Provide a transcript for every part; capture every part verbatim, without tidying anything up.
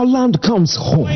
our land comes home.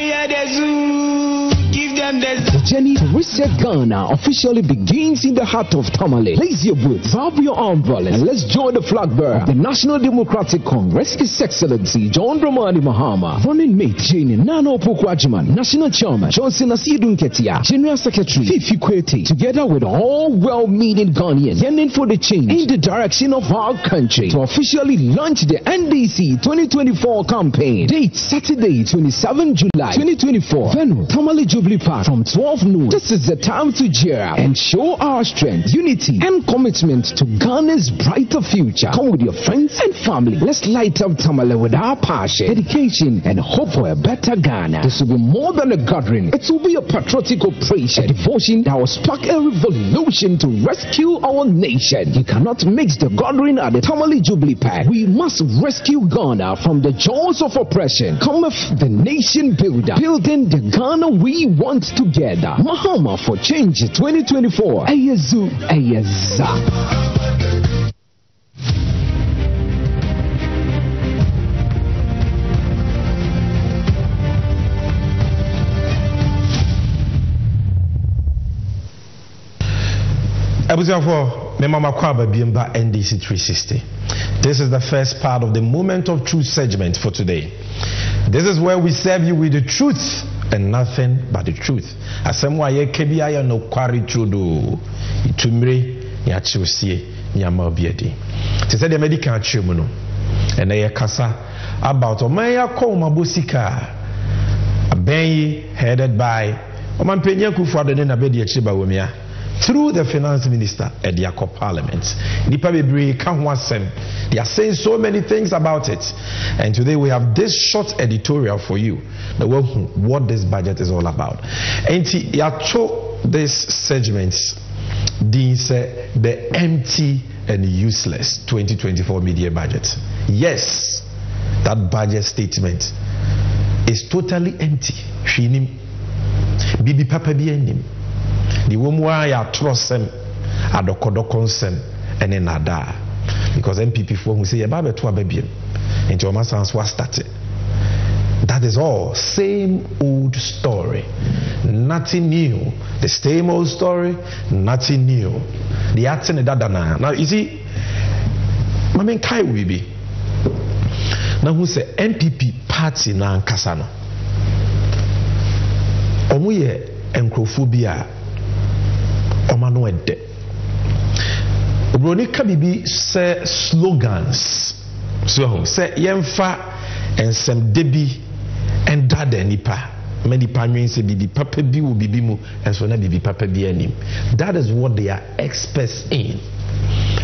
The journey to reset Ghana officially begins in the heart of Tamale. Place your boots, grab your umbrellas, and let's join the flag bearer of the National Democratic Congress, His Excellency John Dramani Mahama, running mate Jane Naana Opoku-Agyemang, National Chairman Johnson Asiedu Nketia, General Secretary Fiifi Kwetey, together with all well-meaning Ghanaians yearning for the change in the direction of our country, to officially launch the N D C twenty twenty-four campaign. Date Saturday, twenty-seventh of July twenty twenty-four, venue Tamale Jubilee Park. From twelve noon, this is the time to cheer and show our strength, unity, and commitment to Ghana's brighter future. Come with your friends and family. Let's light up Tamale with our passion, dedication, and hope for a better Ghana. This will be more than a gathering. It will be a patriotic operation, a devotion that will spark a revolution to rescue our nation. You cannot mix the gathering at the Tamale Jubilee Park. We must rescue Ghana from the jaws of oppression. Cometh the nation builder, building the Ghana we want together. Mahama for Change twenty twenty-four. Ayazu, Ayaza. Abuzafo, me mama kwaba biemba N D C three sixty. This is the first part of the Moment of Truth segment for today. This is where we serve you with the truth and nothing but the truth. Asemwa ye kebiya no kwari trudo. Itumre ya chiusie ya mabiedi. She said the medical chimuno. And ye kasa about Omaya Komabusika. A bay headed by Oman Penyaku for the Nenabedi Chiba Wumia through the finance minister at the Akko Parliament. Nipa Bibri Kanwasem. They are saying so many things about it. And today we have this short editorial for you. The what this budget is all about. And yacho this segment, the empty and useless twenty twenty-four media budget. Yes, that budget statement is totally empty. Bibi Papa Bienim. The woman ya trust them, adokodokonsem, and then nada. Because M P P for who say about two baby, and your master was started. That is all. Same old story. Nothing new. The same old story. Nothing new. The acting is that dana. Now you see, my main Kai will be. Now who say M P P party na kasano? Omuye encrophobia. Omano ede. Obroni kabibi say slogans. So say yemfa and some debi and dada nipa many panyin say bibi papa bi wo bibi mu and so na bibi papa bi anim. That is what they are experts in.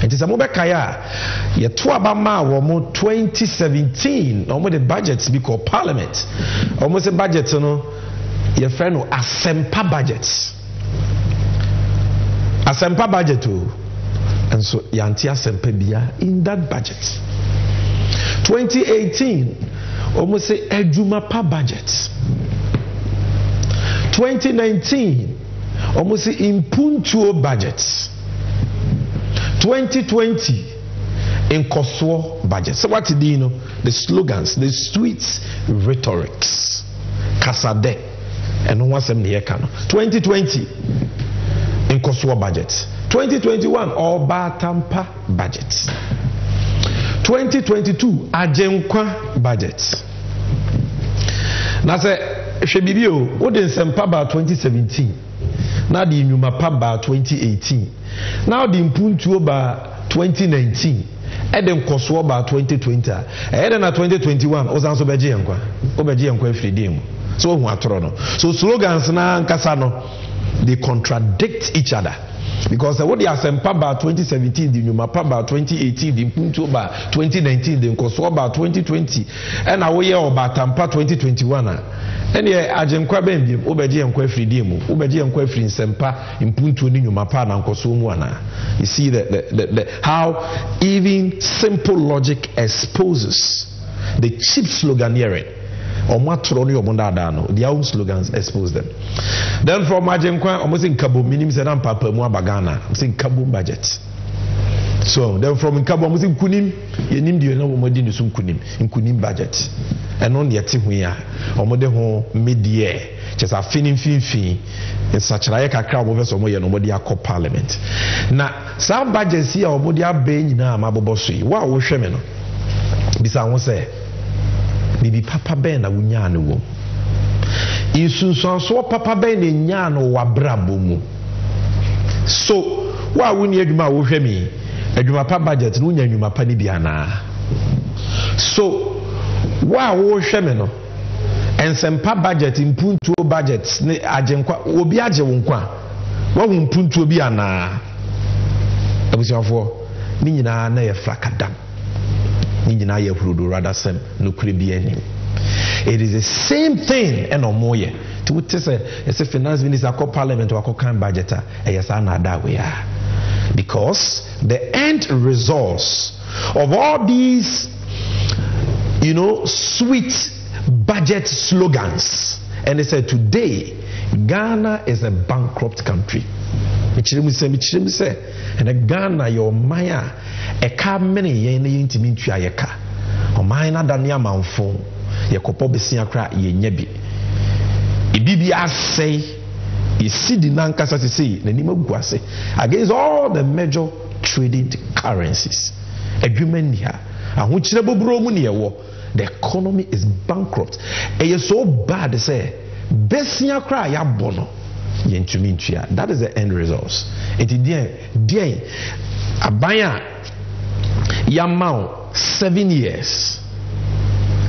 It is a mobile kaya ye to abama wo twenty seventeen almost the budgets be called parliament almost a budget no your friend no asempa budgets asempa budget o and so yanti asempa bia in that budget twenty eighteen almost say Edumapa budget. twenty nineteen, almost say Impuntuo budget. twenty twenty, Nkoswo budget. So what did you know? The slogans, the sweet rhetorics. Kasade. And no one said the twenty twenty, Nkoswo budget. twenty twenty-one, Obatampa budget. twenty twenty-two Ajenkwa budget. Now say Shebibio, what is Mpaba twenty seventeen? Now the Numapaba twenty eighteen. Now the Mpuntuoba twenty nineteen. And then Koswoba twenty twenty. And then twenty twenty-one. Ozanso Bejiankwa. Obejiankwa Freedom. So Watrono. So slogans na Kasano, they contradict each other. Because uh, what they are saying about twenty seventeen, the Numapa about twenty eighteen, the Mpuntu about twenty nineteen, the Nkoswa about twenty twenty, and our year about Tampa twenty twenty-one. And yeah, Ajenkwa Bembi, Obeji and Kwefri Demo, Obeji and Kwefri in Sempa, Mpuntu ni Numapa and Nkoswa. You see the, the, the, the, how even simple logic exposes the cheap sloganeering. Their own slogans expose them. Then from Ajenkwa, almost in Kabo, minimum said, I'm Papa Mua Bagana, I'm saying Kabo budget. So then from Nkabo Musim Kunim, you name the Nomodin Sum Kunim, in Kunim budget. And on the active we are, or Modeho mid year, just a fin fin fee, and such like a crowd over some way and nobody are called parliament. Now, some budgets here or Modia Bain now, Mabobosui. What was Shemino? Besides, Bibi Papa Ben, I will yarn a woman. Isu so Papa Ben in yarn or Wabrabumu. So, why wouldn't you admire with me? Edwuma pa budget no nya nwuma pa ni bia na so wa wo hwe me no ensempa budget impuntuo budget ne agenkwa obi age wo nkwa wa wo impuntuo bia na abusiafo ni nyina na ye frakadam ni nyina ye hurudo rather sem no kure bia ni it is the same thing enomoye to what say as finance minister ko parliament wa ko kan budget a eyesa na da we are because the end results of all these, you know, sweet budget slogans, and they said today Ghana is a bankrupt country. And Ghana, your Maya, a car many intimate yaka, or minor than your mouth phone, your copobesia crack ye nebi. Ibibia say, you see the Nankasa, you see the Nimuguase against all the major trading currencies agreement here and which the economy is bankrupt and you're so bad say besia cry ya bono that is the end results it is abaya yamao seven years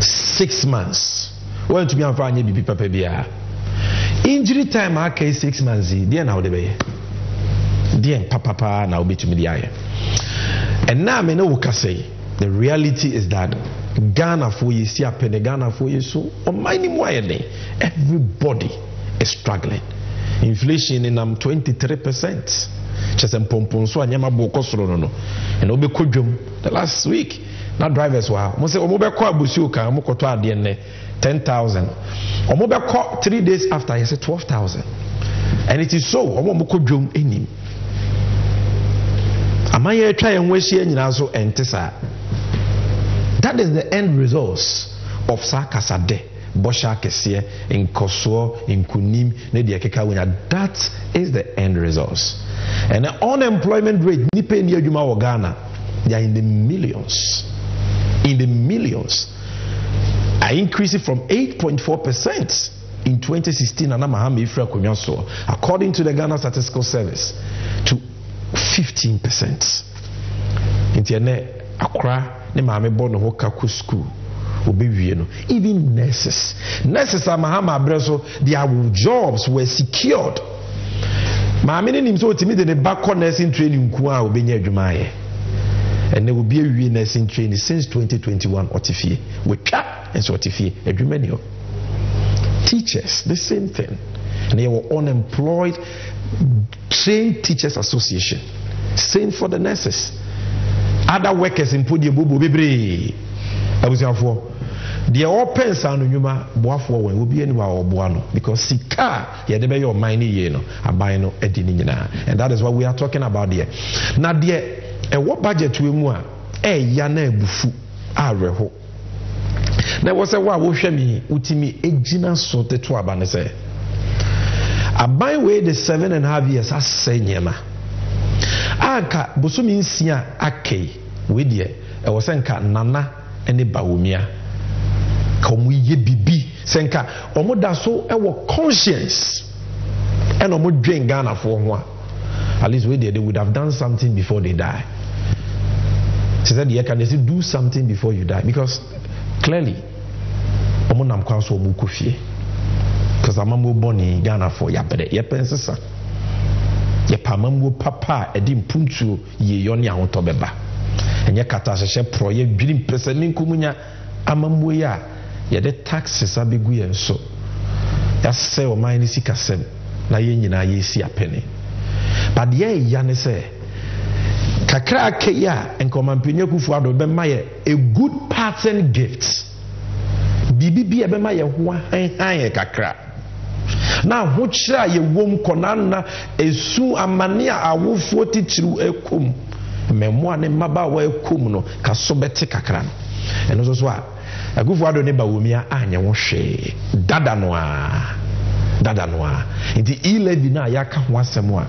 six months when to be on fire baby papa injury time aka six months dear now the way dear papa now be to me the eye and now me no say the reality is that Ghana for you see up in Ghana for you so on my name everybody is struggling inflation in um twenty-three percent just and pomponso and yama bokosro no and obi kodwom the last week now drivers were mo say omobe ko abusu kan mo koto ade ne ten thousand. Omobe caught three days after, he said twelve thousand. And it is so. Omomoko drum in him. Amaya try and waste here in also and Tessa. That is the end results of Sakasade, Bosha Kesia, in Kosovo, in Kunim, Nedia Kekawina. That is the end results. And the unemployment rate, Nipe Nia Juma or Ghana, they are in the millions. In the millions. I increased it from eight point four percent in twenty sixteen, according to the Ghana Statistical Service, to fifteen percent. Even nurses. Nurses are Mahama Breso, their jobs were secured. And there will be a nursing training since twenty twenty-one or T F I. We cap and so T F I every menu. Teachers, the same thing. And they were unemployed trained teachers association. Same for the nurses. Other workers in Podium Bubu Bibri. I was here for the open sound of Yuma Boafo will be anywhere or Buano because Sika, yeah, they may your mine, you know, a bino edinina. And that is what we are talking about here. Now, dear. And what budget we mua? Eh, yana bufu areho. Now what's a wa woshemi utimi ejina sote to abanese. A by way the seven and a half years as senyema. Anka busumi nsia ake with ye a wasenka nana and a Bawumia. Come ye bibi senka omoda so ewo conscience and omo drain Ghana for one. At least we did, they would have done something before they die. She said, yeah, can they still do something before you die? Because clearly, because I'm born in Ghana for ya, but your parents are. Your parents papa, edim punchu ye yoni ya ontobeba. And your catastrophe project, billion percent kumunya amamu ya. Your the taxes are big and so. That's say or mine is kasem na yeni na yesi a penny. But yeah, Yanese Kakra Kea and Komampinyo Kufuado Bemaya, a good pattern gift. Bibi Bemaya, one Kakra. Now, what shall ye womb Konana, a su amania, a woo forty two a cum, memwa ne mabawa kumno kasobete kakran eno so so a Akufo-Addo ne Bawumia anya wo hwe dada no a dada no a nti e-levy na ya ka ho asem a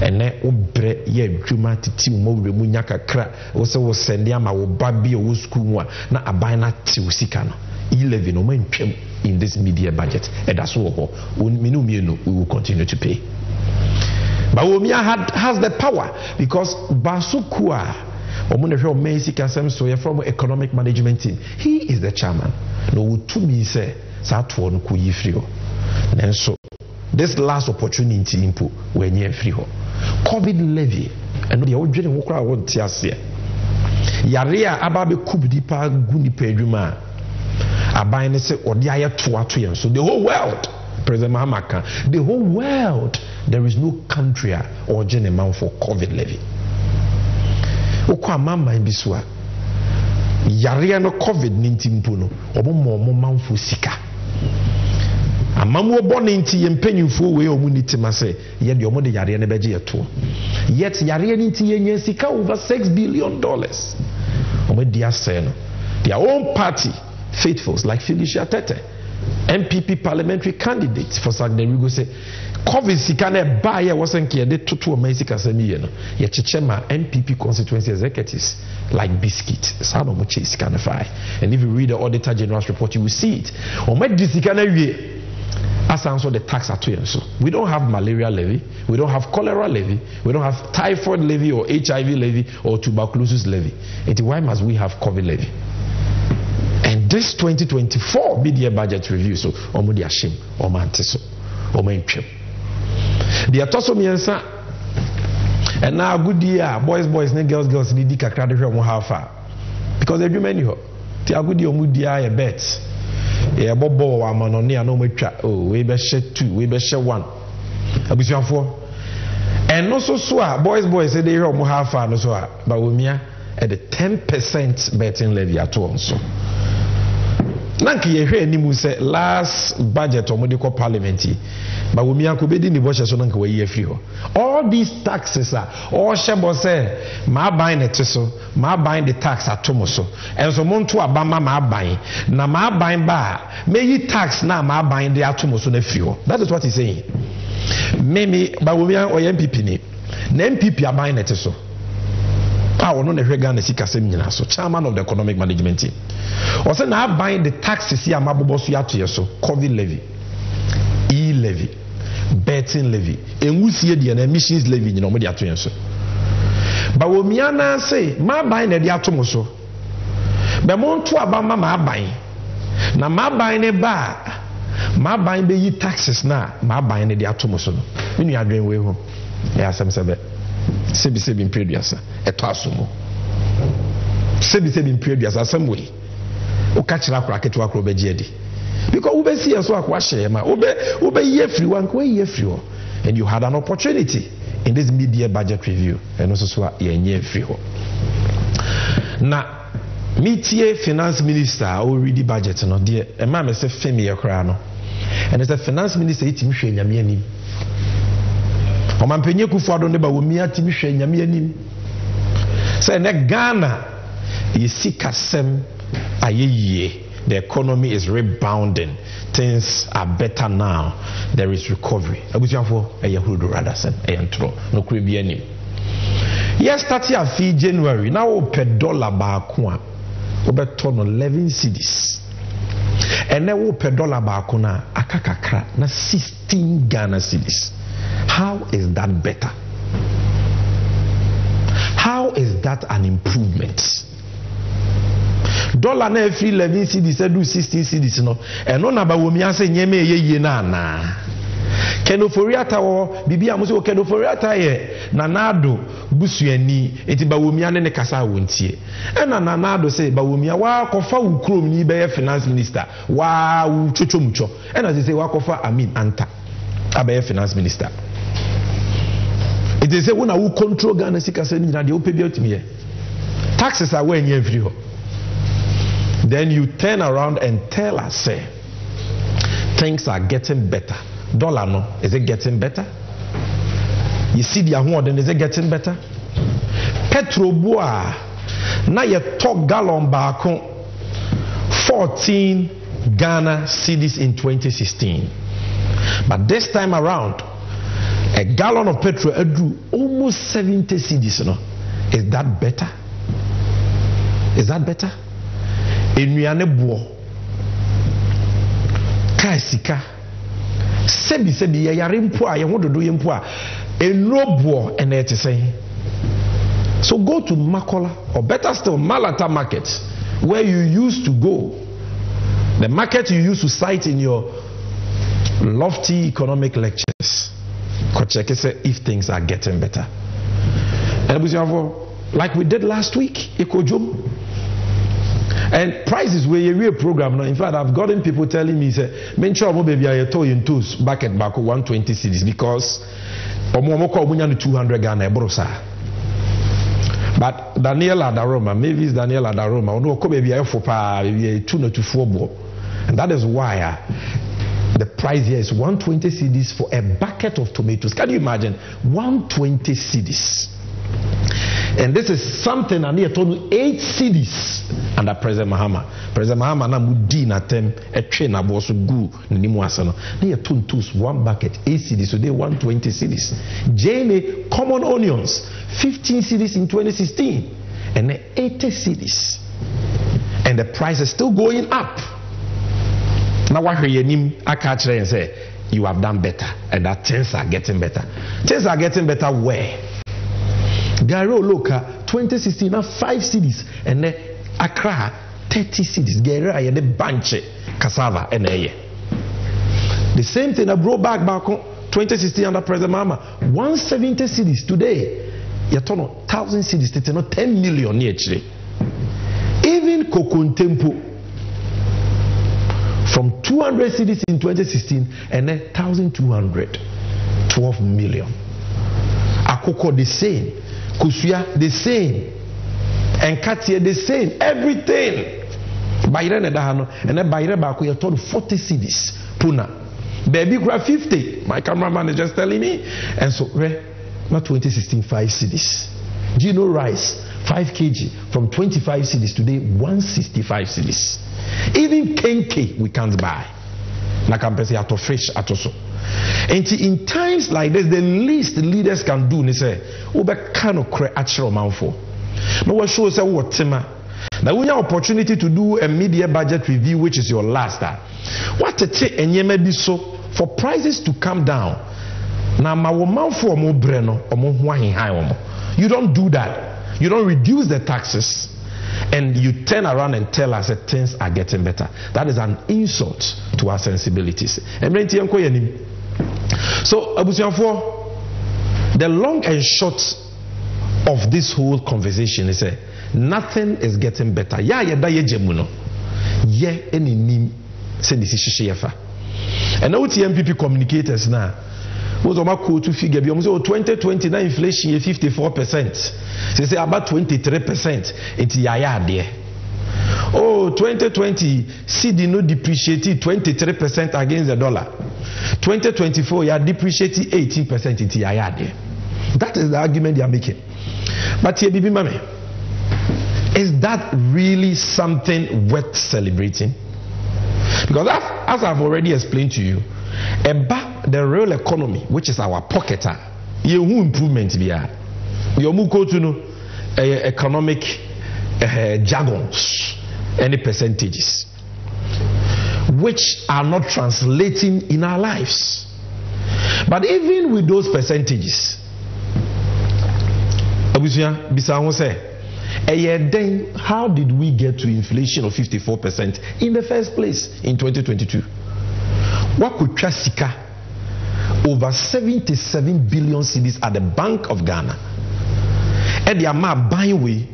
ene obre ye adwuma titim mo wremu nya kakra wo se wo sende ama wo ba bi wo school mu a na aban na tiw sika no e-levy no mantwem in this media budget and that's what we will continue to pay. Bawumia had has the power because Basukua from economic management team, he is the chairman. No to me say that one and so this last opportunity input when you free COVID levy and the old general crowd Yaria Ababe Kubdipa Gunipeduma. Abane se odiaye toa to yam so the whole world President Mahama ka the whole world there is no country or general for COVID levy okwa mama bi so a yare no COVID ninety mpo no obomo mo manfo sika amamu obo ninety yempanyimfo we omunitima se ye de omo de yare ne beje yeto yet yare ninety yenye sika over six billion dollars omo dia se no their own party faithfuls like Felicia Tete, M P P parliamentary candidate for Sagderigo say, COVID sikane baye wasn't kia de tutu amesika semiyeno. Ye chichema M P P constituency executives like Biscuit. Sano mochi sikane fai. And if you read the Auditor General's report, you will see it. Omedi sikane ye. As answer the tax at so we don't have malaria levy, we don't have cholera levy, we don't have typhoid levy or H I V levy or tuberculosis levy. And why must we have COVID levy? And this twenty twenty-four media budget review, so omo di ashim, omo antiso, omo impim. The atoso miensa, and now good year, boys, boys, ne girls, girls, ni di kakrade fi omo hafa, because every man you, ti agudi omo di a bet, e abobo wa manoni ano mo twa, oh we be share two, we be share one, abusi afo, and no so so a boys, boys, e dey omo hafa no so a, Bawumia at the ten percent betting levy at once so. Nanki yehe ni muse last budget or medical parliamentary, but we mian kubedi ni bocha so nanki we free ho. All these taxes are all shebose ma buy neteso, ma buy the tax at tomoso, and so montu abama ma buy na ma buy ba meyi tax na ma buy the atomoso ne free ho. That is what he's saying. Mimi but we mian oye M P P ni, ne M P P a buy neteso. Chairman of the economic management team. Also now buying the taxes here, COVID levy, E levy, betting levy, and we see the emissions levy in Omodia to answer. But when Miana say, my buying the atomoso, but Montu Abama, my buying, now my buying a bar, my buying the taxes now, my buying the atomoso. When you are doing way home, yes, I'm saying. Sebi sebi imprediasa eto asumo sebi sebi imprediasa samwe ukachira akura ketu akro beje edi because ube see enso akwa hye ma ube ube ye free one ko ye free and you had an opportunity in this media budget review and also so ye nye free ho na meetie finance minister o read budget no de e ma me se femi ye kra no and the finance minister itim hwe nyame anim. Omanpenye Akufo-Addo ne Bawumia timi hwe nyame anim. Say ne Ghana yesikasem ayeye. The economy is rebounding. Things are better now. There is recovery. Abusiafo eye hudu radasem eye ntro no kure bi anim. Yes, thirty of January. Now we per dollar baako a obeto no eleven cedis. And now we per dollar baako na akakakra na sixteen Ghana cedis. How is that better? How is that an improvement? Dollar na free eleven cedis do sixteen cedis no. And on about we say nyeme ye ye na na. Ken Ofori-Atta wo bibi amuso Ken Ofori-Atta ye na nado busuani eti Bawumia ne ne kasa wontie. E na na nado say Bawumia wa kofa ukrom ni be finance minister. Wa uchocho mucho. E na say wa kofa Amin Anta. Abe finance minister. It is a one who control Ghana sikaseni na de opebia otimiye. Taxes are when every ho. Then you turn around and tell us say things are getting better. Dollar no, is it getting better? You see the award, then is it getting better? Petro Boa, na ye talk gallon baako fourteen Ghana cedis in twenty sixteen. But this time around, a gallon of petrol drew almost seventy cedis. You know? Is that better? Is that better? Enuane buo. Kai sika. Sebi sebi ya yare mpua ya wodo do mpua. Eno buo and it is saying. So go to Makola, or better still, Malata Market, where you used to go. The market you used to cite in your lofty economic lectures. Kocheke said, if things are getting better. And like we did last week, Ekojum. And prices were a real program now. In fact, I've gotten people telling me, say, make sure my baby I told you in tools back at Baku one twenty cities because two hundred Ghana brosa. But Daniela Daroma, maybe it's Daniela Daroma, no, come maybe I for two not to four more. And that is why uh, the price here is one twenty cedis for a bucket of tomatoes. Can you imagine? one twenty cedis. And this is something I need to eight cedis under President Mahama. President Mahama na mudi na tem a train abosu gu nimuasano. They are two twos, one bucket, eight cedis, so they one twenty cedis. Jamie, common onions, fifteen cedis in twenty sixteen, and then eighty cedis. And the price is still going up. Now what you nim akachre and say you have done better, and that things are getting better. Things are getting better where? Garo Loka twenty sixteen now five cedis and then Accra thirty cedis. Garo and then Banche cassava and the same thing I brought back back on twenty sixteen under President Mahama one seventy cedis today. You turn on one thousand cedis. It's not ten million actually. Even Kokontempo from two hundred cedis in twenty sixteen and then one thousand two hundred, twelve million. Akoko the same. Kusuya the same, and Katia the same, everything. Bayre ne dahano, and then Bayre Baku you told forty cities, Puna, baby grab fifty. My cameraman is just telling me, and so re, not twenty sixteen five cities. Gino rice five kg from twenty-five cities today one sixty-five cities. Even kenke we can't buy. Na kampesi ato fresh ato so. And in times like this, the least leaders can do is say, "Oba kano kre achiro manfo." Now we show say what tema. Now we have opportunity to do a media budget review, which is your last time. What to take any maybe so for prices to come down. Now ma manfo omo breno omo huahin high omo. You don't do that. You don't reduce the taxes, and you turn around and tell us that things are getting better. That is an insult to our sensibilities. So, the long and short of this whole conversation is uh, nothing is getting better. And now the M P P communicators now, twenty twenty na inflation is fifty-four percent. They say about twenty-three percent. It's yaya there. Oh, twenty twenty, C D no depreciated twenty-three percent against the dollar. twenty twenty-four, you are depreciating eighteen percent. It's yaya there. That is the argument they are making. But here, Bibi Mame, is that really something worth celebrating? Because as I've already explained to you, about the real economy, which is our pocketer, you improvement via your muko to know economic uh, jargons, any percentages, which are not translating in our lives. But even with those percentages, how did we get to inflation of fifty-four percent in the first place in twenty twenty-two? Wakuchasika over seventy-seven billion cedis at the Bank of Ghana. And they are my byway.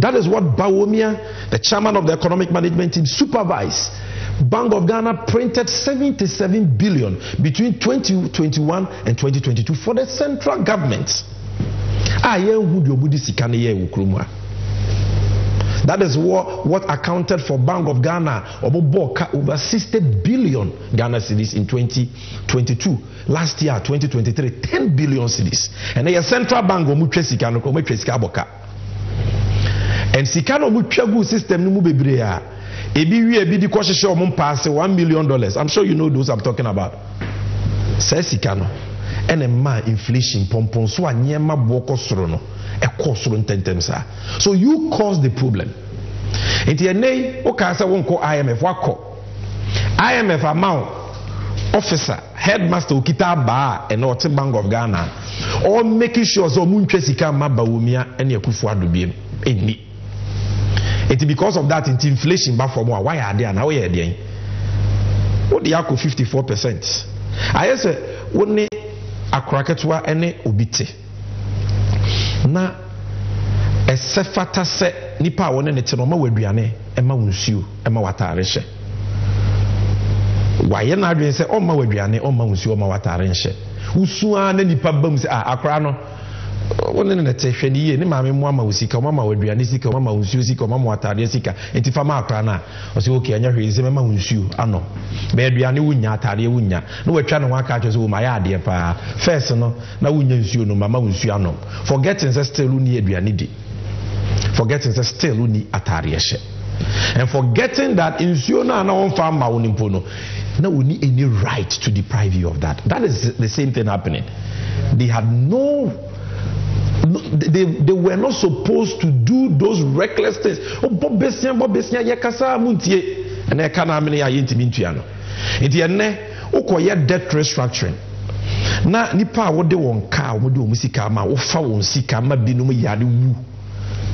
That is what Bawumia, the chairman of the economic management team, supervised. Bank of Ghana printed seventy-seven billion between twenty twenty-one and twenty twenty-two for the central government. That is what, what accounted for Bank of Ghana over sixty billion Ghana cedis in twenty twenty-two. Last year, twenty twenty-three, ten billion cedis. And the central bank and Sikano Muchagu system no bebrea. Ebi ebi di kwashe show mun pass one million dollars. I'm sure you know those I'm talking about. Say Sikano. Ene ma inflation pompon so anyema bokosoro no. E kosoro ntenten sa. So you cause the problem. Enti ene o ka say won ko I M F wakọ. I M F amount officer, headmaster ukita ba and or Bank of Ghana or making sure so mun twesika ma Bawumia ene Akufo-Addo biem. Eni It's because of that, it's inflation back for more. Why are they now? Why are they? What the Yako fifty-four percent? I said, only a cracketwa and a obite. Na a sefata se nipa one and a tenoma will be an Emma Musu, Emma Watarisha. Why are not say, oh, my Wedriane, oh, Musu, oh, my Watarisha? Usuan and Nipa Bums are Acrano. One in a session, ye, and mammy, mamma, Sika, mamma, Adrianisika, mamma, Usica, mamma, Tadiasica, and Tifama Crana, or Soki, and your reason, mamma, Usu, Anno, Bedriani, Winya, Tadia, Winya, no, a channel one catches who my idea, pa, first, no, no, Usu, no, mamma, Usuano, forgetting that still Uni Adrianidi, forgetting that still Uni Atariashe, and forgetting that Insuana and our farm, Mauni Pono, no, we need any right to deprive you of that. That is the same thing happening. They had no. No, they, they were not supposed to do those reckless things. Oh, Bob Bessia, Bob Bessia, Yakasa, Muntie, and I can't have many Intimintiano. It's a ne, Okoya debt restructuring. Now, Nipa, what they want car, what do Musikama, or Fawon Sikama, Binum Yadu.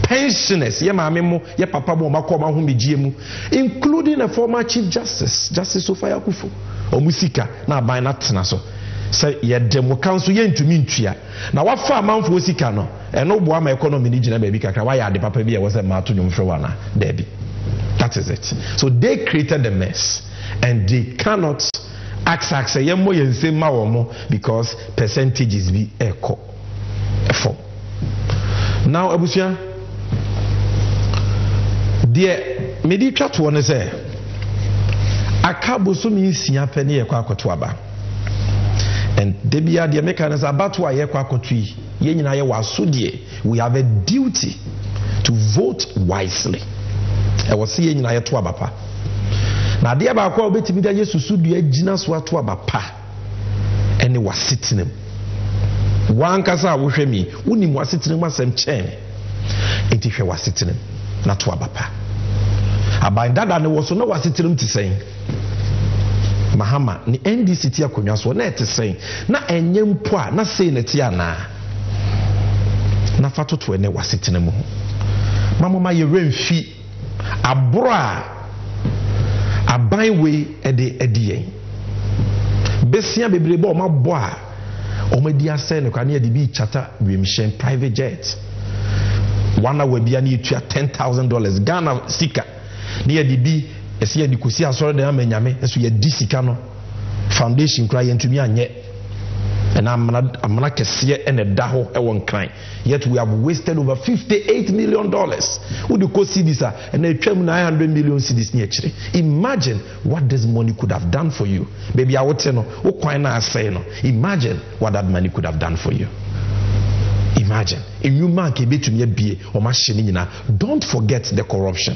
Pensioners, Yamamo, Yapapa, Makoma, Humi G M U, including a former Chief Justice, Justice Sophia Kufo, or Musika, now by Natanaso. Say ye demo council ye ntumi ntua na wafa amanfo osika no eno boa ma economy ni gina ba bi kakra wa ya de papa bi e wose ma to dwomfre wana there bi. That is it. So they created the mess and they cannot access ye mo ye nse ma wo mo because percentages bi echo efo. Now abusia there medi twa to one say akabo so mi nsia pe ne ye kwa akoto aba. And Debia, the Americans are about to a year country. We have a duty to vote wisely. I was seeing in a twabapa. Now, dear Bako, bet me that you should be a genus or twabapa. And it was sitting him. One casa will show me. Unim was sitting him was some chain. And if he was sitting him, not twabapa. About that, and it was no was sitting him to saying. Mahama, ni N D C tia konyaso na ete sen na enye mpoa na sei na tia na na fatoto ene wasitene mu mamoma ye renfi abro a aban we ede edien besia bebrebe o ma bo a o ma di asen ne kwane ade bi chata wemhyen private jet wana we bia na etua ten thousand dollars Ghana sika na ye di bi esi edi kusi asoro de amanyame eso ye di sika no foundation kra ye ntumi anye na amana kese ene da ho e won kran yet we have wasted over fifty-eight million dollars with the cedisa and atwam nine hundred million cedis ne akire. Imagine what this money could have done for you baby awote no wo kwan na asay no. Imagine what that money could have done for you. Imagine if you man ke betumi abie o ma hye nyina. Don't forget the corruption.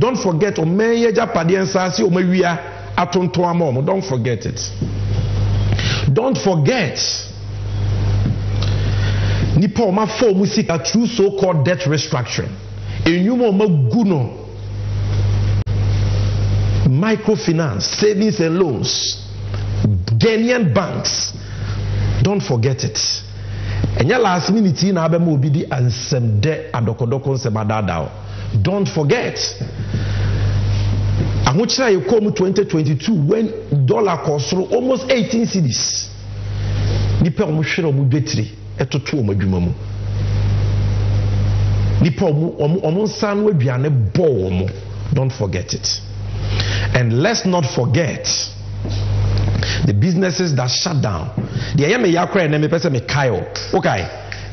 Don't forget o meyeja padiensasi o mewia atonto amom. Don't forget it. Don't forget nipa o ma fo musika through so called debt restructuring. Enyuma o ma guno microfinance, savings and loans, Ghanaian banks. Don't forget it. Enya last minute na abema obi di ansem de adokodoko sebadadao. Don't forget. I want you to come twenty twenty-two when dollar cost almost eighteen cedis. Nipa omo hwere omo betri etoto omo adwuma mu. Nipa omo omo nsan aduane bɔ omo. Don't forget it. And let's not forget the businesses that shut down. The ayame yakra na me pese me kayo. Okay.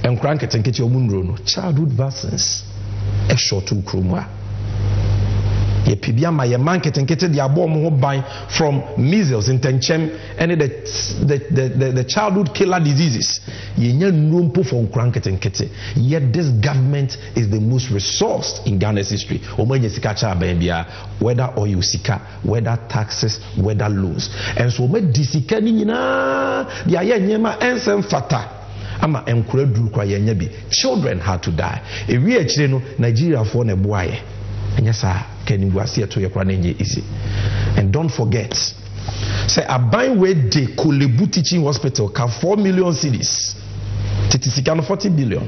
Enkran ketenkete omo nro no childhood vaccines. a short to Krumwa. Ye pibiama ye man ketenkete di abo mo ban from measles in tenchem and the the the the childhood killer diseases ye nya numpo for nkran ketenkete. Yet this government is the most resourced in Ghana's history. Omoye sika cha ban bia whether oil sika, whether taxes, whether loans, and so me disika ni nyina dia ye nyema ensem fata ama enkuradu kwa ye nya bi children had to die ewi a chire no Nigeria for na boaye. And don't forget, say a byway de Korle Bu teaching hospital can four million cities, Titisikano forty billion,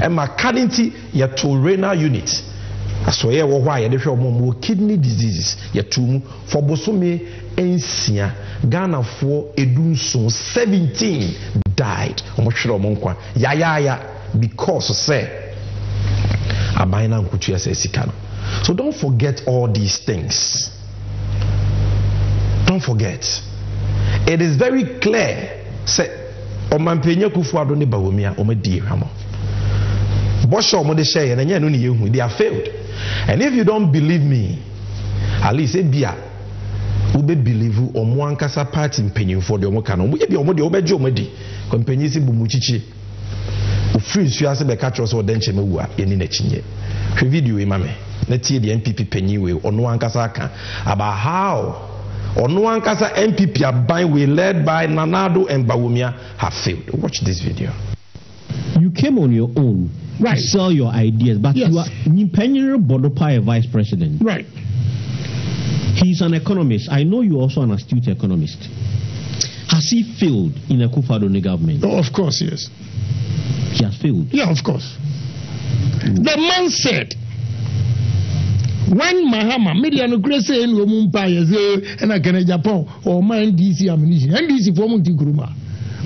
and my currently your two renal units. I swear, why they show more kidney diseases, your two for Bosome Ensia, Ghana for Edunson seventeen died. Ya ya ya, because say a bina kutia Sikano. So don't forget all these things. Don't forget. It is very clear. Say, Omanpenye Akufo-Addo ne Bawumia omedi hamo. Bosho mo de share na nya no ne yehu, they are failed. And if you don't believe me, at least e bia ube believe omo ankasa party mpenyimfo de omo kana. Omo ye bia omo de obeje omo di. Ko mpenyisi bu mu chichi. Ofri nsu ase be catch us odenche mewua yeni na chinye. Hwe video e mame. Let's hear the M P P Pennywe or no Ankasaka about how or no Ankasa M P P Abaywe led by Nanado and Bawumia have failed. Watch this video. You came on your own, right, to sell your ideas, but yes, you are Nipenyer Bodopai, vice president. Right. He's an economist. I know you're also an astute economist. Has he failed in the Akufo-Addo government? Oh, of course, yes. He has failed. Yeah, of course. Mm. The man said, when Mahama made an aggressive and I can in Japan or my N D C ammunition, N D C for Monte Gruma.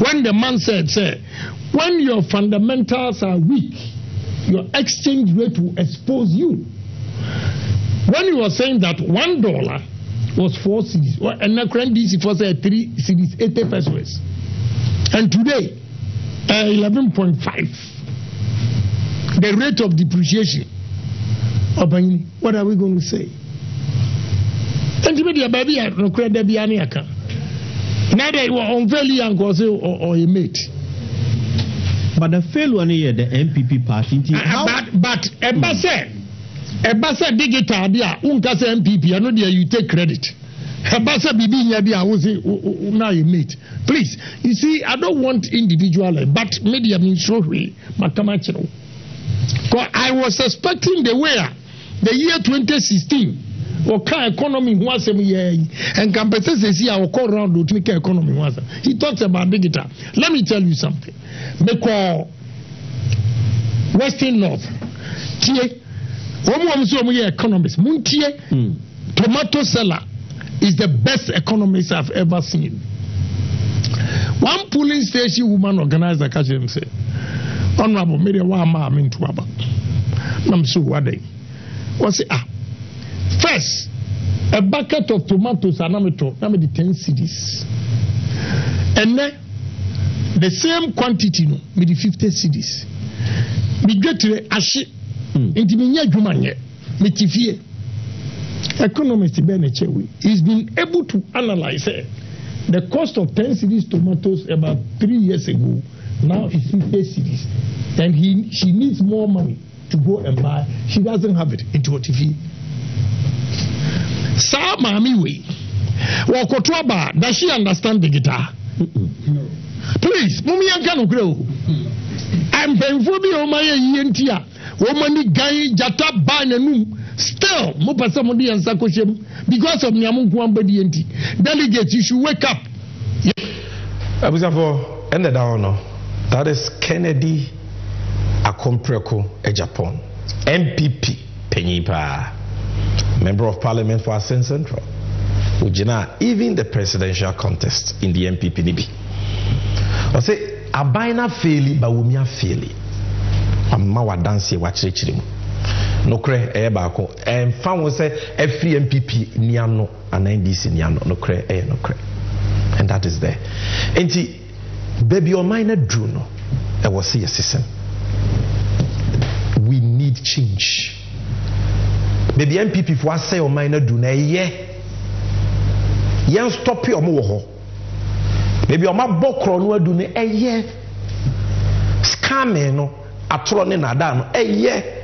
When the man said, say, when your fundamentals are weak, your exchange rate will expose you. When you were saying that one dollar was four cities, well, and now N D C for say three cities, eighty pesos, and today uh, eleven point five, the rate of depreciation. What are we going to say? And you media baby are no credit bianiaka. Now they were on fairly young or or a mate. But the failure here, the M P P party. But but Eba said, Eba said digital dia unka say M P P. I know there you take credit. Eba said bibi nya dia who say now you mate. Please, you see, I don't want individual, but media in show we makamachiro. Because I was suspecting the way. The year twenty sixteen, our economy was a year, and competitors see our core round to make economy was. He talks about digital. Let me tell you something. Because Western North, tie, one so many economists. Muntie, tomato seller is the best economist I've ever seen. One polling station woman organized a catch and said, "Honorable, maybe one man into Abba. I'm so worried." Was it ah? First, a bucket of tomatoes and amateur, number the ten cities, and then the same quantity no, with the fifty cities. We get to the ashi, into many Germany, metifie. Economist Ben Echewi has been able to analyze eh, the cost of ten cities tomatoes about three years ago. Now it's fifty cities, and he she needs more money to go and buy. She doesn't have it into a T V. Sa mami we wakotoba, does she understand the guitar? No. Please, mumi yankano grow. I'm benfobi omaye yentia. Omani gai jata banenum. Still, mo pasa mudi ansakoshem because of nyamu kuamba dienti. Delegates, you should wake up. Abusafo ended down. That is Kennedy Akompreko e Japan, M P P Penyipa, Member of Parliament for Asen Central, Ujina, even the presidential contest in the M P P Nibi. I say Abaina faili Bawumia faili. Amawa dansi wachirichirimu. No kre e bako. And found say every M P P niano and N D C niano. No kre e no kre. And that is there. Enti baby or minor Druno. I was see a system. We need change. Maybe M P P for say or minor do na ye. Yen stop your moho. Maybe your ma bokro no do ne a ye. Scamming no atrone na dan a ye.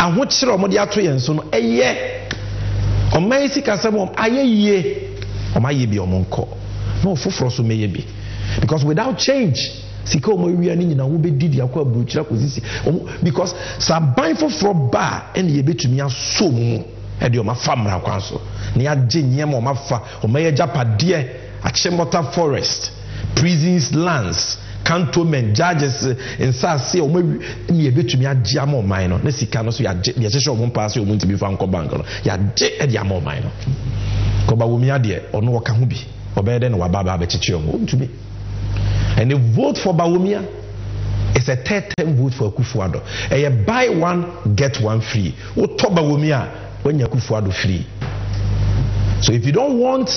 And what sure modi atroyen so no a ye. O mai sika semo aye ye. O ma ye bi o monko. No foforo so me ye bi. Because without change because Sabine for fraud bar and ye bet to me so and your family council near Jenium or Mafa or Mayor Japadier, Achemota Forest, prisons, lands, cantonment, judges, and Sassi or maybe a bit to me a Jamo minor. Nessicano, so your session won't pass your moon to be found Cobango. Ya J and Yamo minor. Cobawumia dear or no Kahubi or Beden or Baba Bechichio to me. And the vote for Bawumia is a third-term vote for Akufo-Addo. And you buy one, get one free. What we'll talk Bawumia when you Akufo-Addo free? So if you don't want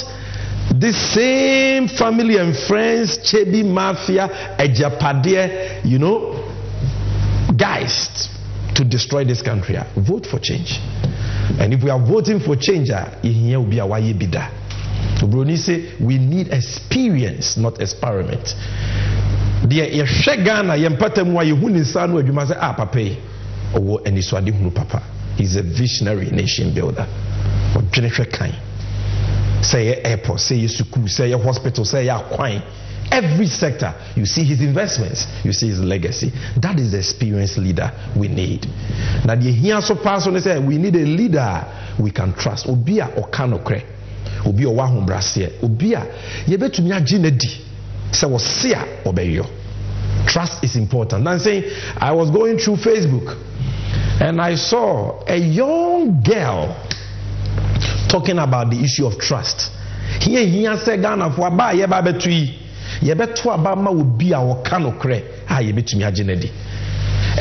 the same family and friends, Chebi Mafia, Ejapade, you know, guys to destroy this country, vote for change. And if we are voting for change, here will be our yebida. Bruni say we need experience, not experiment. Dear Yeshagana Yempatemwa Yunisan where you must say ah papa or any swadi hunu papa. He's a visionary nation builder. Or Jennifer Kain. Say your airport, say your school, say your hospital, say your coin. Every sector, you see his investments, you see his legacy. That is the experienced leader we need. Now the here so person they say we need a leader we can trust. Obia Okanokre. Obi owa ho brase obi a ye betumi agi na di se wo se a obeyo. Trust is important. I'm saying I was going through Facebook and I saw a young girl talking about the issue of trust. Here here say Ghana for ba ye ba betui ye beto aba ma obi a wo ka no kre a ye betumi agi na di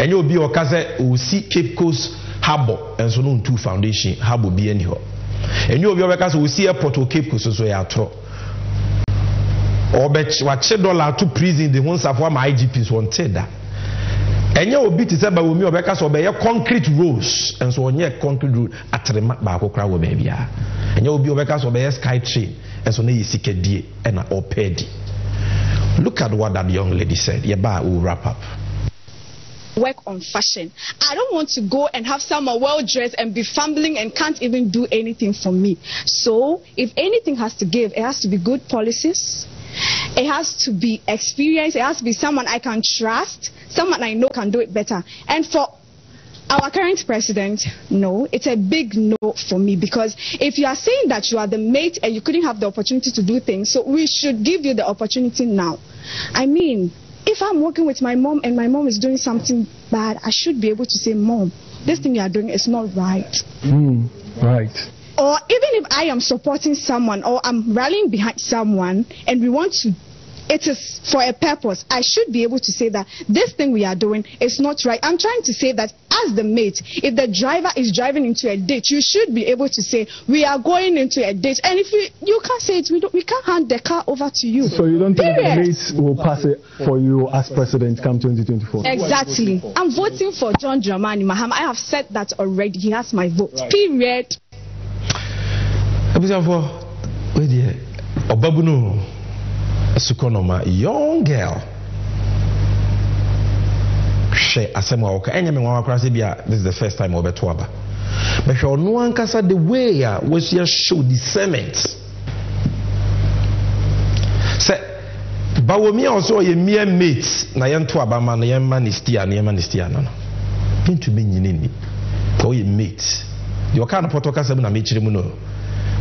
enye obi o ka se o si Cape Coast Harbor enso no two foundation harbor bi ani ho. And you will we see a port or Cape Coast or Yatro or bet you dollar to prison the ones of my I G Ps wanted that. And you will be to say, but we will concrete roads and so on your concrete road at the map by Okra baby. And you will be workers of a sky train and so you seek a D and a opedi. Look at what that young lady said. Yeba will wrap up. Work on fashion. I don't want to go and have someone well dressed and be fumbling and can't even do anything for me. So if anything has to give, it has to be good policies, it has to be experience, it has to be someone I can trust, someone I know can do it better. And for our current president, no, it's a big no for me, because if you are saying that you are the mate and you couldn't have the opportunity to do things, so we should give you the opportunity now. I mean, if I'm working with my mom and my mom is doing something bad, I should be able to say, Mom, this thing you are doing is not right. Mm, right. Or even if I am supporting someone or I'm rallying behind someone and we want to, it is for a purpose, I should be able to say that this thing we are doing is not right. I'm trying to say that as the mate, if the driver is driving into a ditch, you should be able to say, we are going into a ditch. And if you, you can't say it, we, don't, we can't hand the car over to you. So you don't think the mate will pass it for you as president come twenty twenty-four? Exactly. I'm voting for John Dramani Mahama. I have said that already. He has my vote. Right. Period. Sukonoma, young girl. She asema woka. Enyame nwa akwase bia. This is the first time obeto aba. But she no ankasa the way ya we show discernment. Say Bawumia also ye mere mates na ye nto aba ma na ye ma nistia na ye ma nistia na no. Pintu be nyinini. Ko ye mate. You can put okasa na me chire mu no.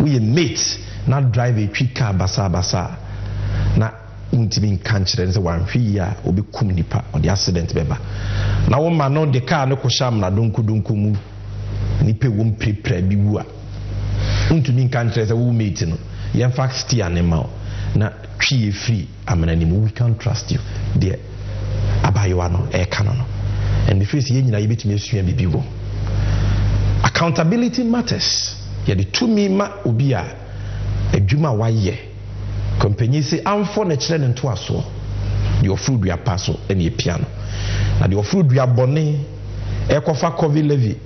We mate na drive a quick car basa basa. Na untibi nkanchire nse wanhwi ya obekum nipa or the accident beba na wo ma no de car no kosham na donku donku mu nipa wo mprepra bi wu a untibi nkanchire se wo mate no ye fact steer ne ma na twie free amanani we can trust you there abayewa no e ka no no and the face ye nyina ye betumi asua bibi wo accountability matters ye de to me ma obi a adwuma wa ye company say am for na chire nto aso your food we are pass on e piano na your food we are born Ekofa COVID levy,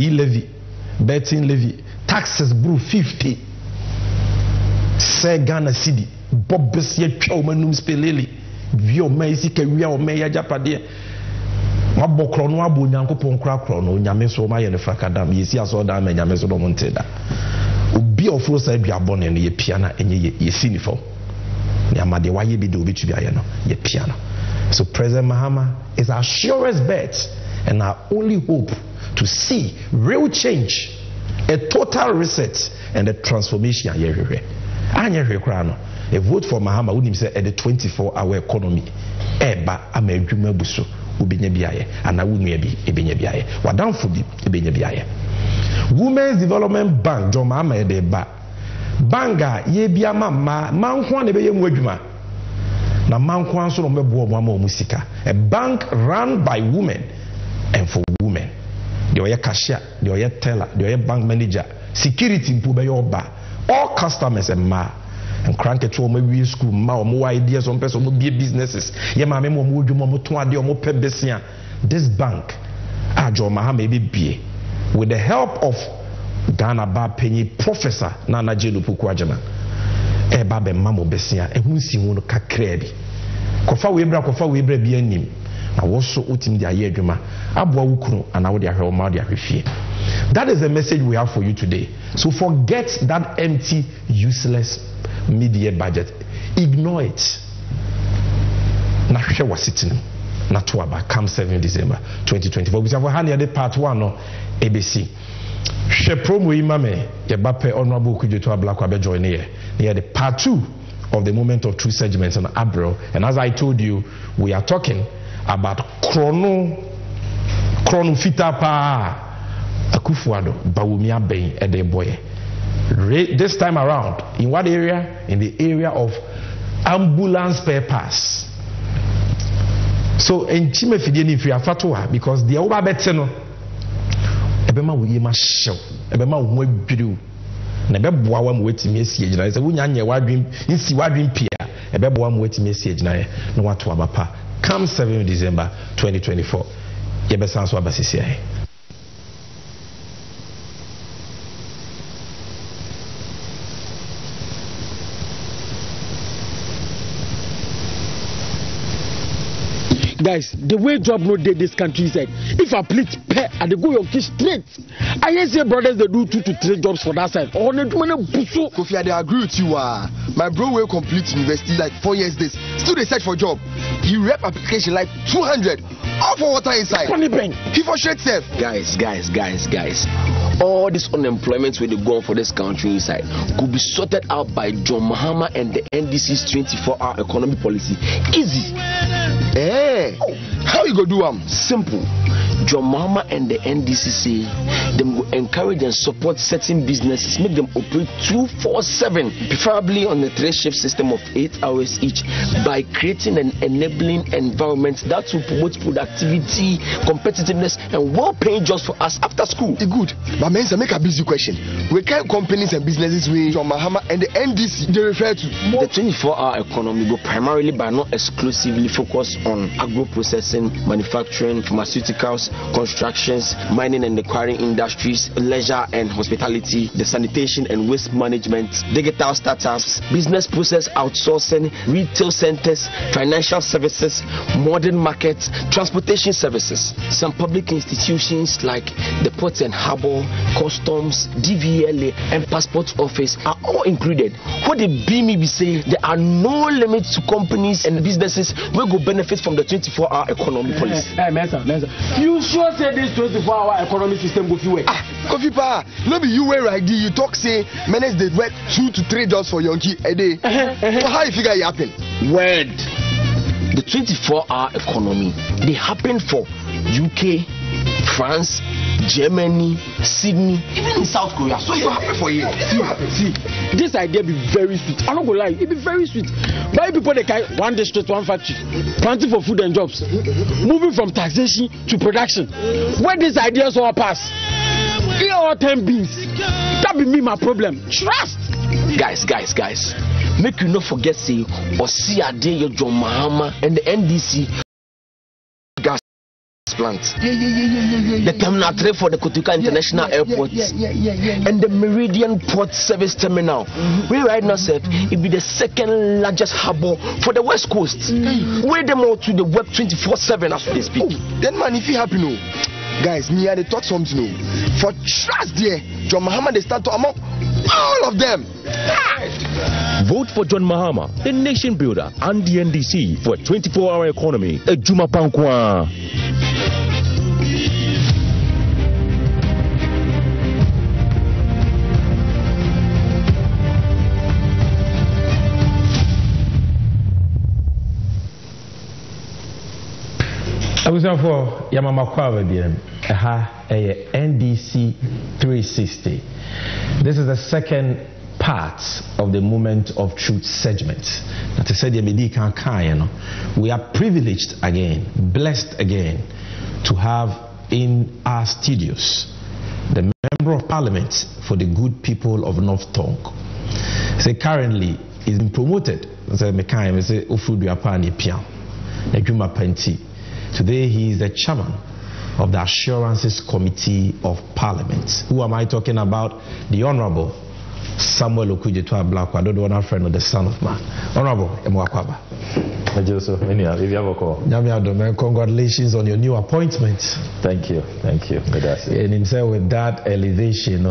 E levy, betting levy, taxes brew fifty. Se Ghana City, Bobbes ye chowmanum speleli, Vio Macy Kawia or Maya Japade. Mabokron wabu nyanko ponkrakron, or Yameso Maya and Fakadam, Yesia Sodam and Yameso Monteda. Ubi of Rosa be born and ye piano and ye sinifo. Yamade, why ye be do which be ye piano. So President Mahama is our surest bet and our only hope to see real change, a total reset, and a transformation. A vote for Mahama would himself at the twenty-four hour economy. Eba amedwuma buso ubenye biaye ana wunye bi ebenye biaye wadamfo bi ebenye biaye. Women's Development Bank John Mahama e de ba banga ye bia mama manko na be ye mu adwuma na manko anso no mebo omo ama musika. A bank run by women and for women. They are cashier, they are teller, they are bank manager, security mpu be yoba. All customers and ma and crank at home, maybe school, more ideas on person, more businesses. Yamma, more do more to idea, more pebbesia. This bank, Ajo Mahama, maybe with the help of Ghana Ba Penny Professor Nana Jane Naana Opoku-Agyemang, Eba Ben Mamma Bessia, and Hunsi Monoka Krebi. Kofa Webra, Kofa Webra be him. I was so utim the Ayeduma, Abwa Ukru, and I would have Madia Rifi. That is the message we have for you today. So forget that empty, useless media budget. Ignore it. Nahwe was sitting. Natuaba come seventh December twenty twenty-four. We have had part one on A B C. She promo imame yebape Honorable Okudzeto Ablakwa be join here. Near the part two of the moment of true judgment on April. And as I told you, we are talking about chrono chronofita pa. Akufo-Addo, Bawumia Ben, Edeboye. This time around, in what area? In the area of ambulance spare parts. So, in Chime Fidini, if you are fatwa, because the Oba Betano, Ebema will Yema Shell, Ebema will Bidu, Nebebwa won't wait to message. I said, Wunya, why dream, in Siwa dream Pia, Ebebwa won't wait to message. No one to Abapa. Come seventh December twenty twenty-four. Yebesanso Abasisi. Guys, the way job no day this country said, if I plead pay, I dey go your kids straight. I hear say brothers they do two to three jobs for that side. Oh, they do many buso. Kofi, I agree with you. Ah, my bro will complete university like four years this. Still they search for job. He rep application like two hundred. All for water inside. He for straight self. Guys, guys, guys, guys. All this unemployment where they go for this country inside could be sorted out by John Mahama and the N D C's twenty-four hour economy policy. Easy. Hey, oh, how you go do them? Um? Simple. John Mahama and the N D C say them will encourage and support certain businesses, make them operate two four seven, preferably on the three shift system of eight hours each, by creating an enabling environment that will promote productivity, competitiveness, and well-paying jobs for us after school. It's good, but men say make a busy question. We can't companies and businesses with John Mahama and the N D C they refer to the twenty-four hour economy go primarily, but not exclusively, focus on agro-processing, manufacturing, pharmaceuticals, constructions, mining and acquiring industries, leisure and hospitality, the sanitation and waste management, digital startups, business process outsourcing, retail centers, financial services, modern markets, transportation services. Some public institutions like the ports and harbour, customs, D V L A and passport office are all included. What the B M I be saying, there are no limits to companies and businesses who go benefit from the twenty-four hour economy policy. Hey, Mesa, Mesa. You sure say this twenty-four hour economy system go few way? Ah, Kofi Pa, no be you way right there. You talk say manage the work two to three jobs for Yonki a day. So how you figure it happen? Word. The twenty-four hour economy, they happen for U K, France, Germany, Sydney, even in South Korea. So you happy for you? See, this idea be very sweet. I'm not gonna lie, it be very sweet. Why people they carry one district, one factory, planting for food and jobs, moving from taxation to production. Where these ideas all pass, they all ten beans. That be me my problem. Trust, guys, guys, guys. Make you not forget say or see a day your John Mahama and the N D C. plant, yeah, yeah, yeah, yeah, yeah, yeah, the Terminal three for the Kotuka International yeah, yeah, Airport, yeah, yeah, yeah, yeah, yeah. and the Meridian Port Service Terminal. Mm-hmm. We right now said it be the second largest harbour for the West Coast. Mm-hmm. Weigh them all to the web twenty-four seven as they speak. Oh, then man, if you happy no. Guys, me and they talk something no. For trust there, John Mahama they start to among all of them. Vote for John Mahama, the nation builder, and the N D C for a twenty-four hour economy. Ejuma Pankwa. I was on for Yamama Kwabadim, N D C three sixty. This is the second part of the Moment of Truth segment. We are privileged again, blessed again, to have in our studios the Member of Parliament for the good people of North Tonk. So currently, he's been promoted. Today, he is the chairman of the Assurances Committee of Parliament. Who am I talking about? The Honorable Samuel Okudzeto Ablakwa, the honor friend of the Son of Man. Honorable Emwakwaba. Congratulations on your new appointment. Thank you. Thank you. And instead, with that elevation,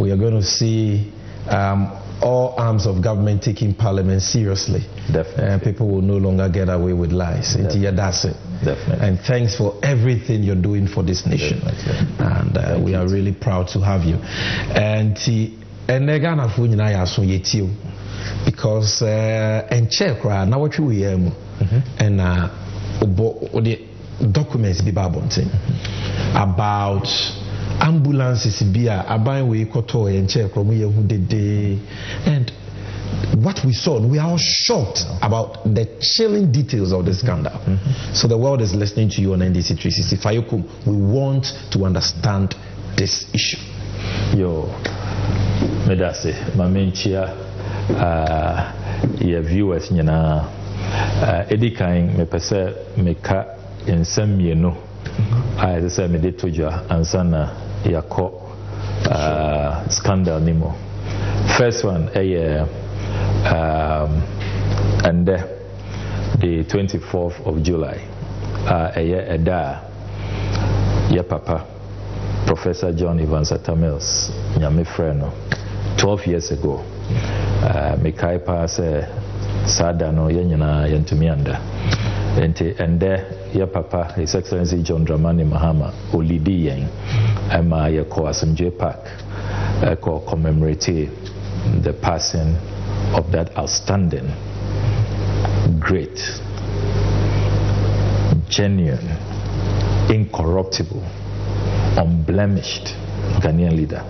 we are going to see um, all arms of government taking Parliament seriously. Definitely. And uh, people will no longer get away with lies. Definitely. That's it. Definitely. And thanks for everything you're doing for this nation. Definitely. And uh, we are you. really proud to have you. And uh, because and check now what we hear and the documents be about ambulances bia aban we koto and check from and what we saw, we are all shocked about the chilling details of the scandal. Mm-hmm. So the world is listening to you on N D C three sixty. Fayokum, we want to understand this issue. Yo, medase, mamenchia, your viewers, you know, edikain me pese meka insem yeno. I just said me de toja ansana yako scandal nimo. First one, a. Um, and uh, the twenty-fourth of July, uh, a da, your papa, Professor John Evans Atta Mills, my friend, twelve years ago, Mikai pass Sadano Yenina Yentumianda, and there, your papa, His Excellency John Dramani Mahama, Olidi Yang, and my Asimje Park, I commemorate the passing of that outstanding, great, genuine, incorruptible, unblemished Ghanaian leader.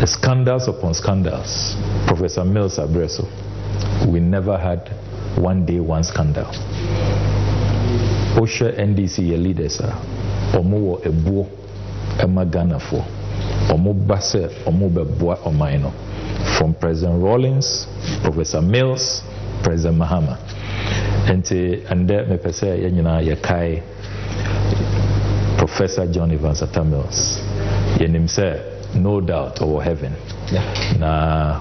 The scandals upon scandals, Professor Mills Abreso, we never had one day one scandal. Osha N D C leaders are Omo Ebu Emma Ganafo, Omo Basse, Omo Beboa Omaino. From President Rawlings, Professor Mills, President Mahama. And then me pese yenina yakai Professor John Evans Atta Mills. Yenim se no doubt over heaven. Na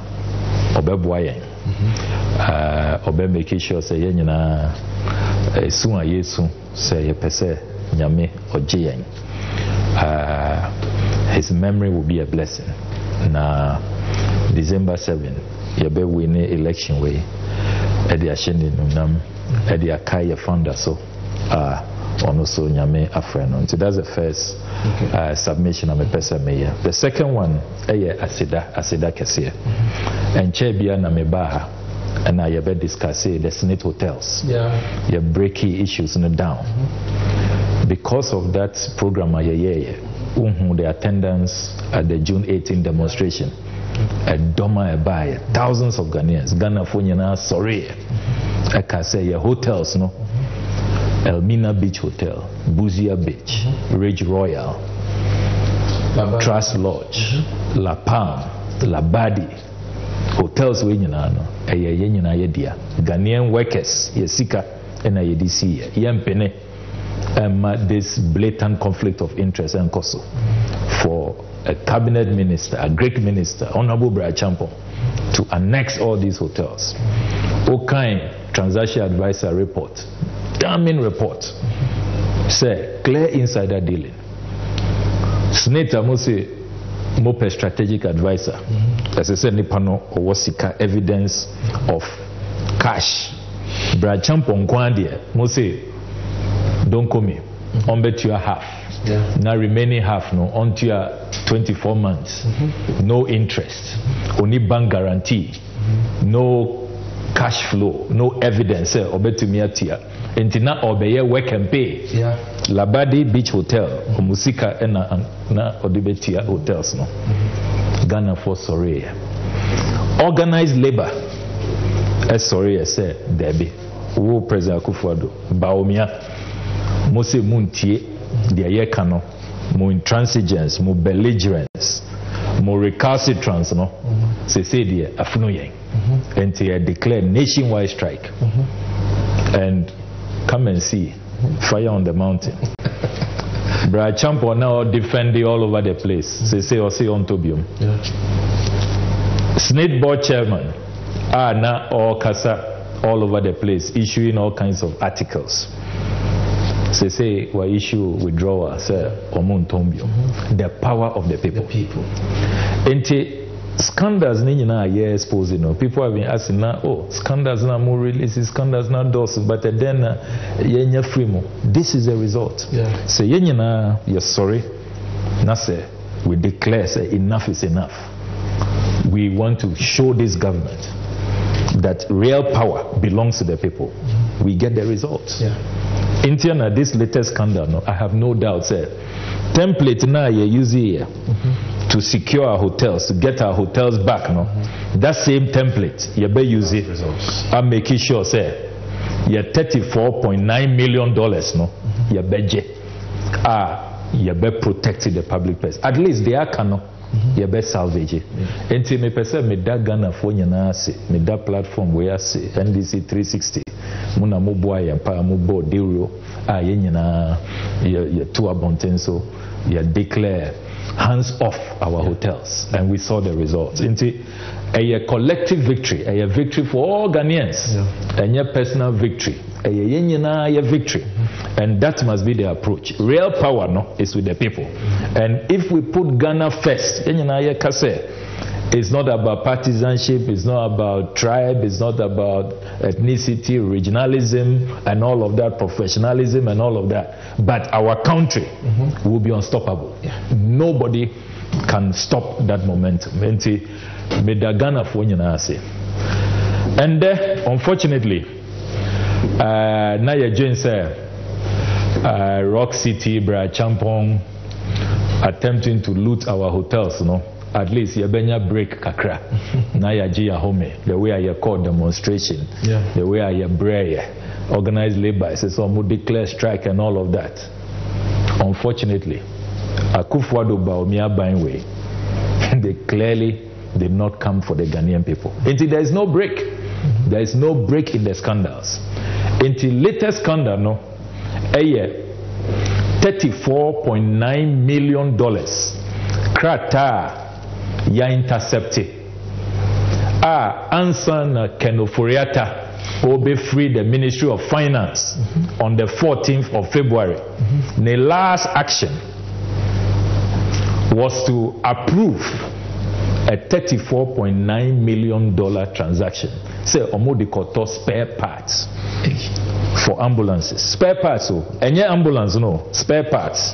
obeboyen. Uh obe make sure say yenina esun ayesu say yepese nyame ojeyen. Uh his memory will be a blessing. Na December seventh, you be winning election way. At the ascending numb, at the Akaya founder, so ah, on also Nyame Afrenon. So that's the first okay. uh, submission of a person. The second one, Aya Asida, Asida Kasia, and Chebia Namebaha, and I have been discussing the Senate hotels. Yeah, your breaking issues in down mm-hmm. because of that program. Aya, the attendance at the June eighteenth demonstration. A doma by thousands of Ghanaians. Ghana Funyana sorry. I can say your hotels, no? Elmina Beach Hotel, Buzia Beach, Ridge Royal, Trust Lodge, La Palm, La Badi. Hotels we nyana no. Eye ye nyana ye dia. Ghanaian workers, ye sika, and I D C, ye mpene. um, this blatant conflict of interest and Koso for a cabinet minister, a Greek minister, Honorable Brachampo, to annex all these hotels. Okain transaction advisor report, damning report, say clear insider dealing. Senator Musi Mope strategic advisor, as I said, Nipano Owosika evidence of cash. Brachampo Nkwandia Musi, don't come in. On bet your half. Yeah. Now remaining half no on to your twenty-four months. Mm-hmm. No interest. Only bank guarantee. Mm-hmm. No cash flow. No evidence. Obetimiatia. And now obey work and pay. Yeah. Labadi Beach Hotel. Omusika and na Odibetia hotels no. Ghana for sorry. Organized labor. As sorry I said Debbie. Who President Akufo-Addo. Bawumia. Mose Muntie, the Ayekano, more intransigence, more belligerence, more recalcitrance, no? Say, say, dear, Afnoyang, and they declare nationwide strike. Mm-hmm. And come and see fire on the mountain. Brachampo now defending all over the place. Say, say, or say, on Tobium. Yeah. Senate board chairman, ah, na, or Kasa, all over the place, issuing all kinds of articles. They say we issue withdrawal, sir, omun tombio. The power of the people. The people. And scandals nina yeah exposing. People have been asking now, oh, scandals na more releases, scandals na doors, but then yenya free mo. This is the result. Yeah. So yenya yes sorry. Na say we declare say enough is enough. We want to show this government that real power belongs to the people. We get the results. Yeah. Intiana, this latest scandal, no, I have no doubt, sir. Template now you use here mm-hmm. to secure our hotels, to get our hotels back, no. Mm-hmm. That same template, you better use it. I'm making sure, sir, you're thirty-four point nine million dollars, no. Mm-hmm. You better, ah, you better protect the public purse. At least they are cano. Mm-hmm. You better salvage it. Until me person me that Ghana phone you na say, me that platform where I say N D C three sixty. Muna mubwa ya mpa mubwa diru ah yenye na ya, ya tuwa bontenso ya declare hands off our hotels and we saw the results. Inti a collective victory, a victory for all Ghanaians and your personal victory, a yenye na ya victory, and that must be the approach. Real power no is with the people, and if we put Ghana first yenye na ya kase. It's not about partisanship, it's not about tribe, it's not about ethnicity, regionalism, and all of that, professionalism and all of that. But our country mm-hmm. will be unstoppable. Yeah. Nobody can stop that momentum. And uh, unfortunately, Naya Jane said, Rock City, Brachampong, attempting to loot our hotels, you know. At least you benya break kakra na ya jia home the way I call demonstration yeah. The way I prayer organized labor says so we declare strike and all of that. Unfortunately Akufo-Addo Bawumia Banwe they clearly did not come for the Ghanaian people. Until there is no break, there is no break in the scandals. Until latest scandal no aye thirty-four point nine million dollars krata ya intercepted. Ah, Ansan Ken Ofori-Atta obe free the Ministry of Finance mm-hmm. on the fourteenth of February. Mm-hmm. The last action was to approve a thirty-four point nine million dollar transaction. Say omodikoto spare parts for ambulances. Spare parts oh, any ambulance no spare parts.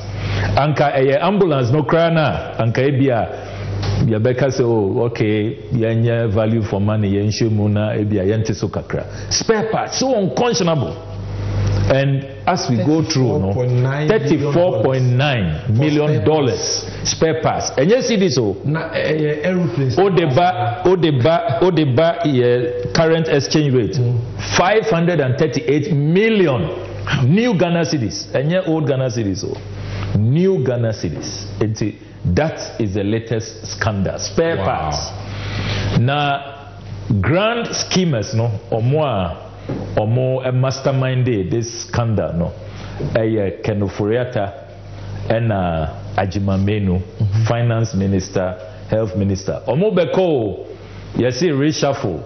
Anka eh ambulance no krana anka ebia. Yabeka say, oh, okay, yanya value for money, yenshu muna, ebia yente so kakra. Spare parts, so unconscionable. And as we go through, no, thirty-four point nine million dollars spare parts. And you see this, oh, aeroplanes. Odeba, Odeba, Odeba, yeah, current exchange rate, mm. five hundred thirty-eight million new Ghana cedis. And yeah, old Ghana cedis, oh, new Ghana cedis. It's a, that is the latest scandal. Spare wow. parts. Now, grand schemers, no, or more, or more a mastermind day this scandal no a Ken Ofori-Atta and uh Agyemang finance minister, health minister or more beko yes reshuffle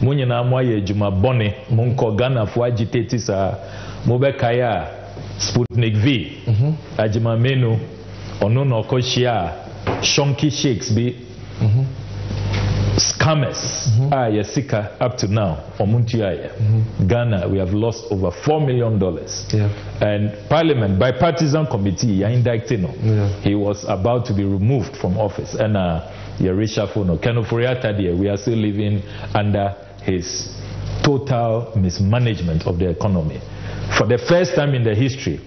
munyina moye juma bone munko Ghana for agitates uh mobekaya Sputnik V Agyemang or no no koshia shonky shakes be scammers mm-hmm. ah yesika up to now omuntiaya mm-hmm. Ghana we have lost over four million dollars yeah. And parliament bipartisan committee ya indictino yeah. He was about to be removed from office and uh yerishafono Ken Ofori-Atta there we are still living under his total mismanagement of the economy for the first time in the history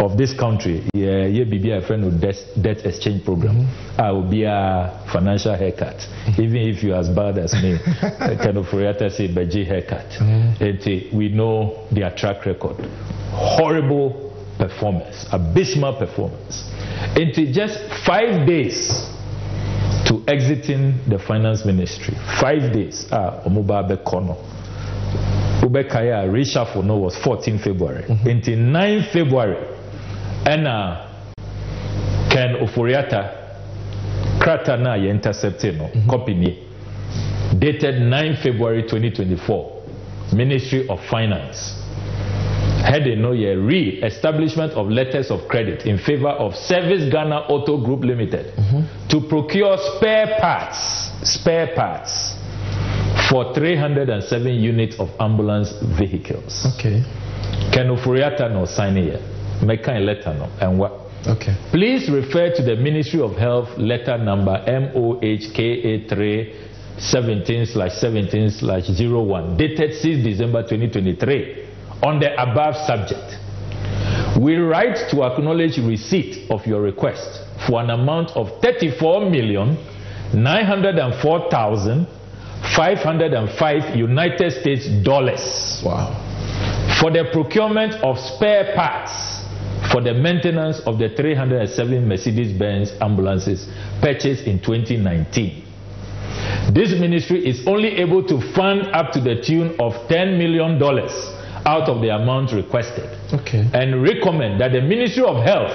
of this country. Yeah, yeah, be a friend with debt, debt exchange program. Mm-hmm. I will be a financial haircut, even if you're as bad as me. Ken Ofori-Atta say, "Beji haircut." Mm-hmm. It, we know their track record, horrible performance, abysmal performance. It just five days to exiting the finance ministry. Five days. Ah, omuba bekono. Ubekaya reshuffle no was fourteenth February. Mm-hmm. ninth February. And Ken Ofori-Atta Krata na ye intercepted no mm-hmm. copy me dated ninth February twenty twenty-four Ministry of Finance had a no year re-establishment of letters of credit in favor of Service Ghana Auto Group Limited mm-hmm. to procure spare parts spare parts for three hundred seven units of ambulance vehicles. Okay. Ken Ofori-Atta no sign here. Make a letter no and what? Okay. Please refer to the Ministry of Health letter number M O H K A three seventeen slash seventeen slash zero one dated sixth December twenty twenty-three on the above subject. We write to acknowledge receipt of your request for an amount of thirty-four million nine hundred four thousand five hundred five United States dollars. Wow. For the procurement of spare parts for the maintenance of the three hundred seven Mercedes-Benz ambulances purchased in twenty nineteen. This ministry is only able to fund up to the tune of ten million dollars out of the amount requested. Okay. And recommend that the Ministry of Health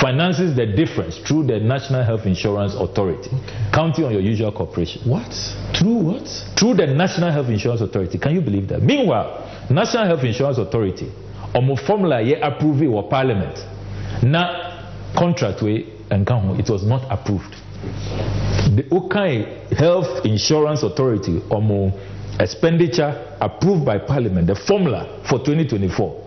finances the difference through the National Health Insurance Authority. Okay. Counting on your usual cooperation. What? Through what? Through the National Health Insurance Authority. Can you believe that? Meanwhile, National Health Insurance Authority Omo formula ye approve it or parliament. Na contract we and it was not approved. The Ukai Health Insurance Authority omo expenditure approved by parliament. The formula for twenty twenty-four.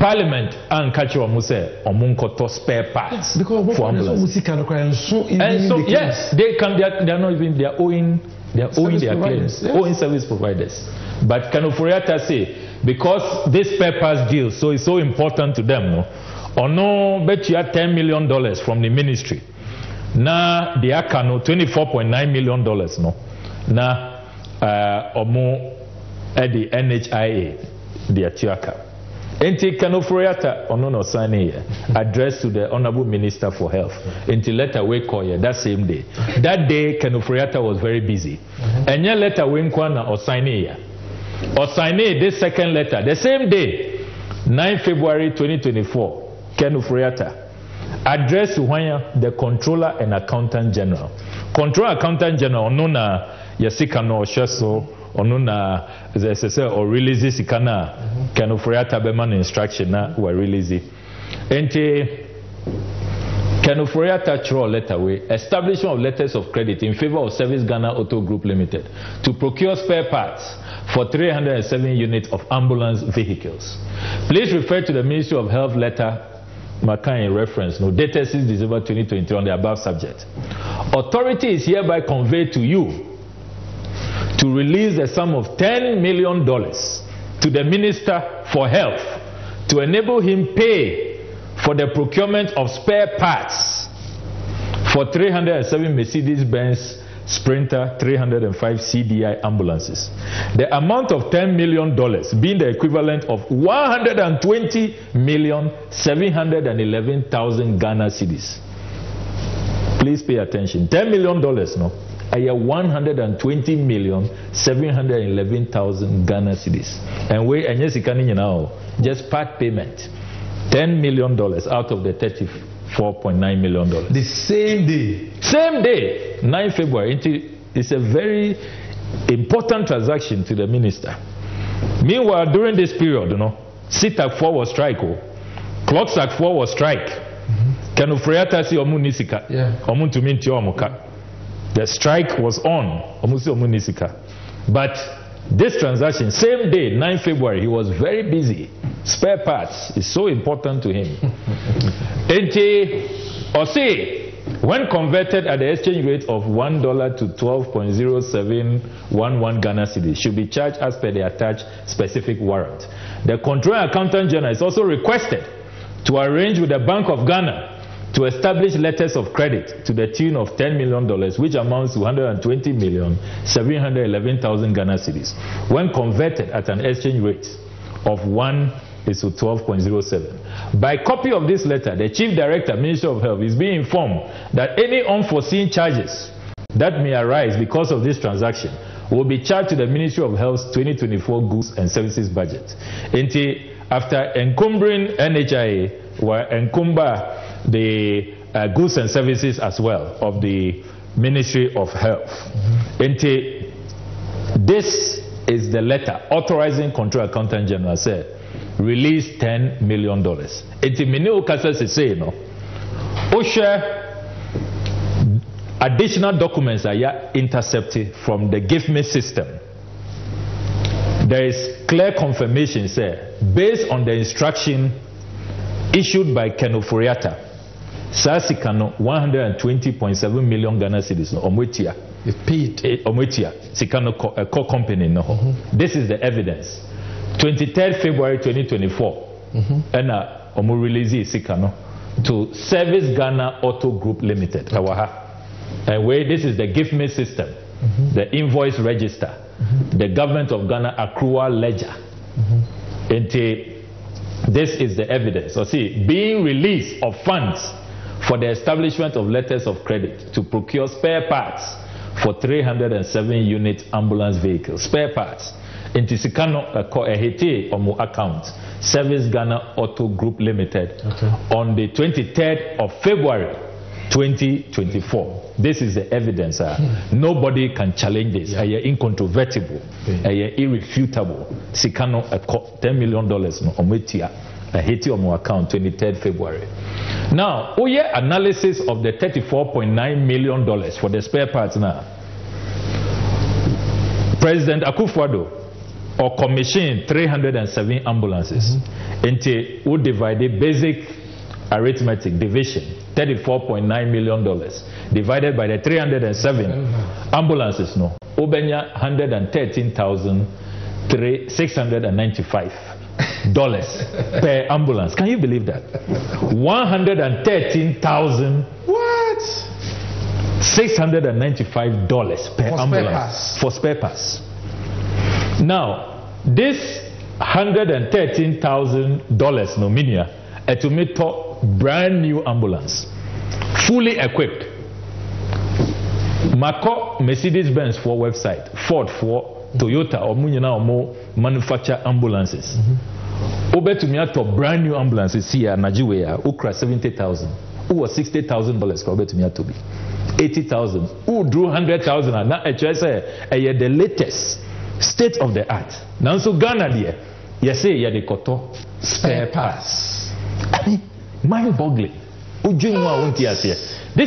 Parliament and catch your muse omunkoto spare parts. Yes, because for ambulance. And so yes, they can. They are, they are not even. They are owing. They are owing their claims. Yes. Owing service providers. But Ken Ofori-Atta say. Because this purpose deal so is so important to them, no? Or no, bet you had ten million dollars from the ministry. Now, they are twenty-four point nine million dollars, no? Now, uh, or more at the N H I A, the Atiaka. Enti Ken Ofori-Atta or no, no, sign here, addressed to the Honorable Minister for Health. Enti letter we call here that same day. That day, Ken Ofori-Atta was very busy. And your letter we nkwana or sign here. Or sign this second letter the same day, ninth February twenty twenty-four, Ken Ofori-Atta addressed to Wanya, the Controller and Accountant General. Controller Accountant General, onuna yasikano sheso, onuna zesese or release sikana. Ken Ofori-Atta beman instruction na we release it. Ente Ken Ofori-Atta throw letter way establishment of letters of credit in favor of Service Ghana Auto Group Limited to procure spare parts for three hundred seven units of ambulance vehicles. Please refer to the Ministry of Health letter Makan in reference, no dated sixth December twenty twenty-three on the above subject. Authority is hereby conveyed to you to release the sum of ten million dollars to the Minister for Health to enable him pay for the procurement of spare parts for three hundred seven Mercedes-Benz Sprinter three hundred five C D I ambulances. The amount of ten million dollars being the equivalent of one hundred twenty million seven hundred eleven thousand Ghana cedis. Please pay attention. ten million dollars, no? are one hundred twenty million seven hundred eleven thousand Ghana cedis. And we and yes, you know, just part payment, ten million dollars out of the thirty-four point nine million dollars. The same day. Same day, the ninth of February. It's a very important transaction to the minister. Meanwhile, during this period, you know, C I T A C four was strike, oh. Clocks at four was strike. Ken Ofori-Atta si omu nisika. Omu tumi nti omuka. The strike was on. Omu si omu nisika. But this transaction, same day, the ninth of February, he was very busy. Spare parts is so important to him. Enti Ose, when converted at the exchange rate of one dollar to twelve point zero seven one one Ghana cedis, should be charged as per the attached specific warrant. The Controller Accountant General is also requested to arrange with the Bank of Ghana to establish letters of credit to the tune of ten million dollars, which amounts to one hundred twenty million seven hundred eleven thousand Ghana cedis, when converted at an exchange rate of one is to twelve point zero seven. By copy of this letter, the Chief Director, Minister of Health, is being informed that any unforeseen charges that may arise because of this transaction will be charged to the Ministry of Health's twenty twenty-four Goods and Services budget. After encumbering N H I A, were encumber the uh, goods and services as well of the Ministry of Health. Mm-hmm. This is the letter authorizing Control Accountant General said release ten million dollars. Enti Mineo Kasas is saying no. Osha additional documents are intercepted from the Give Me system. There is clear confirmation sir, based on the instruction issued by Ken Ofori-Atta, Sasikano one hundred twenty point seven million Ghana cedis no Omwetia. It paid Omwetia Sikano co company no. Mm-hmm. This is the evidence. the twenty-third of February twenty twenty-four. Mm-hmm. And uh, Omu release Sikano to Service Ghana Auto Group Limited. Kawaha. And where this is the Give Me system, mm-hmm. the invoice register, mm-hmm. the Government of Ghana accrual ledger. Mm-hmm. Ente this is the evidence. So see, being release of funds for the establishment of letters of credit to procure spare parts for three hundred seven unit ambulance vehicles. Spare parts. Into Sikano Kohete Omu account, Service Ghana Auto Group Limited, okay. On the twenty-third of February twenty twenty-four. This is the evidence. Uh, hmm. Nobody can challenge this. Yeah. It's incontrovertible. Yeah. It's irrefutable. Sikano ten million dollars no ometia Haiti on my account the twenty-third of February. Now, oh yeah, analysis of the thirty-four point nine million dollars for the spare parts now. President Akufo-Addo or commissioned three hundred seven ambulances. Mm-hmm. Into who divided basic arithmetic division. thirty-four point nine million dollars divided by the three hundred seven ambulances no Obenya one hundred thirteen thousand six hundred ninety-five dollars per ambulance. Can you believe that? one hundred thirteen thousand what six hundred ninety-five dollars per for ambulance spare for spare parts. Now this one hundred thirteen thousand dollars no minia etumit brand new ambulance, fully equipped. Mako Mercedes-Benz for website, Ford for Toyota or Munyana or more manufacture ambulances. Obetumiato brand new ambulances here, Najiwea, Ukra seventy thousand, who was sixty thousand dollars for Obetumiato be eighty thousand, who drew hundred thousand and now H S A the latest state of the art. Now so Ghana dear, yes, yeah the koto spare parts. Mind-boggling. This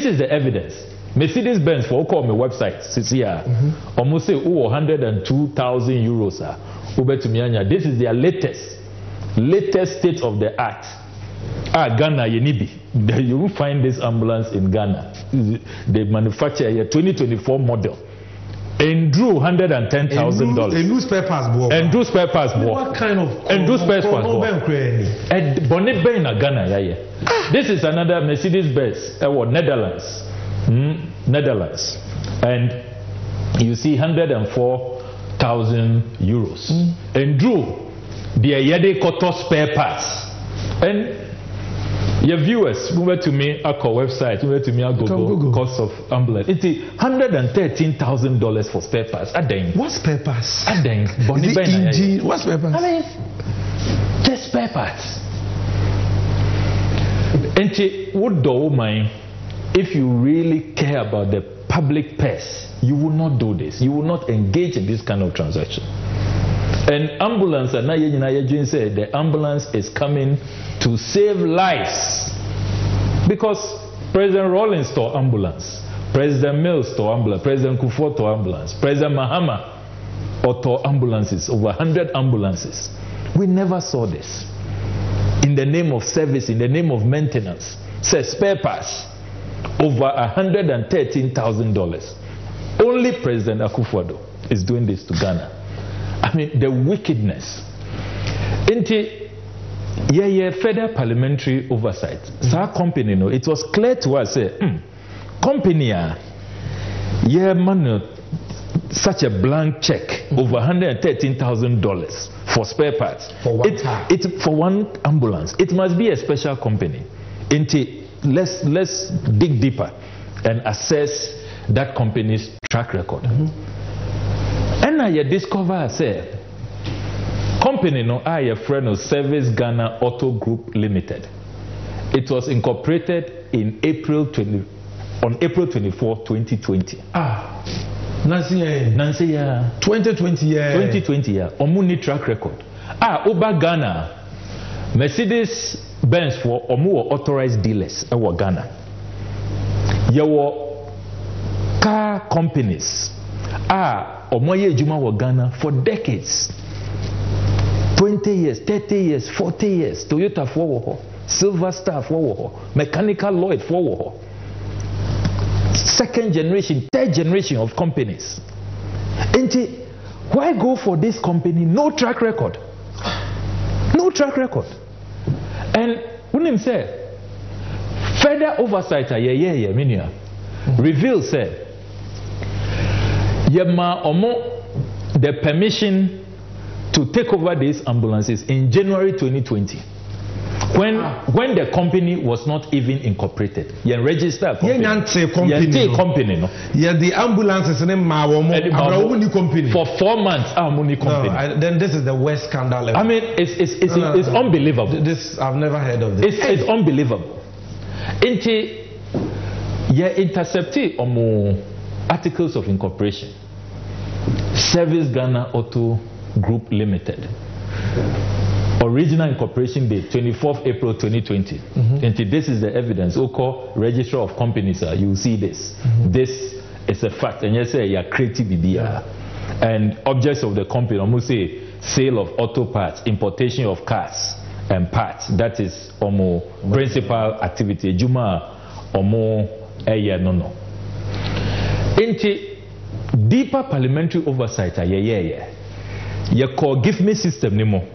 is the evidence. Mercedes-Benz for call my website. Mm-hmm. Almost say one hundred two thousand euros. This is their latest, latest state of the art. Ah, Ghana Yenibi. You will find this ambulance in Ghana. They manufacture a twenty twenty-four model. And drew one hundred ten thousand dollars. And drew spare parts board. And drew spare parts board. What kind of? And drew spare parts board. And bonnet bay in Ghana, yeah, yeah. This is another Mercedes-Benz. Uh, what Netherlands? Mm, Netherlands. And you see one hundred four thousand euros. Mm. And drew the Ayade Koto spare parts. And Your viewers, move to me at our website, move to me at Google, cost of ambulance. It's one hundred thirteen thousand dollars for spare parts. What's spare parts? What's spare parts? I mean, just spare parts. And what do mind if you really care about the public purse, you will not do this. You will not engage in this kind of transaction. And ambulance, and Nayajin said the ambulance is coming to save lives. Because President Rawlings stole ambulance, President Mills stole ambulance, President Kufuor stole ambulance, President Mahama stole ambulances, over one hundred ambulances. We never saw this. In the name of service, in the name of maintenance, says spare parts, over one hundred thirteen thousand dollars. Only President Akufo-Addo is doing this to Ghana. I mean, the wickedness. Inti, yeah, yeah, federal parliamentary oversight. Sa company, no, it was clear to us, say, mm, company, yeah, man, such a blank check over one hundred thirteen thousand dollars for spare parts. For one it, car. It, for one ambulance. It must be a special company. Inti, let's, let's dig deeper and assess that company's track record. Mm-hmm. And I discover, say, company no, I a friend of Service Ghana Auto Group Limited. It was incorporated in April twentieth on April twenty-fourth, twenty twenty. Ah, Nancy, yeah. Nancy, yeah. twenty twenty, yeah. twenty twenty, yeah. Omuni track record. Ah, Uber Ghana, Mercedes Benz for Omu authorized dealers. Our Ghana, your car companies. Ah. Omoye Juma wa Ghana for decades. twenty years, thirty years, forty years. Toyota for Woho, Silver Star for Woho, Mechanical Lloyd for Woho. Second generation, third generation of companies. And why go for this company? No track record. No track record. And Unim said, further oversight, yeah, yeah, yeah, minia. Reveal said, Yema Omo, the permission to take over these ambulances in January twenty twenty, when when the company was not even incorporated. You register a company. You company. company no. Yeah, the ambulance is named Mawomo company. For four months, Amuni company. No, I, then this is the worst scandal ever. I mean, it's it's it's, no, it's, it's no, no. unbelievable. This I've never heard of this. It's, hey. it's unbelievable. Inti, yeah, intercepti Omo. Articles of incorporation. Service Ghana Auto Group Limited. Original incorporation date twenty-fourth April twenty twenty. Mm-hmm. And this is the evidence. Oko Register of Companies. Uh, you see this. Mm-hmm. This is a fact. And you say you are creative idea. And objects of the company. Almost say sale of auto parts, importation of cars and parts. That is almost mm-hmm. principal activity. Juma almost eh no no. Inti deeper parliamentary oversight, yeah, yeah, yeah. Your call give me system anymore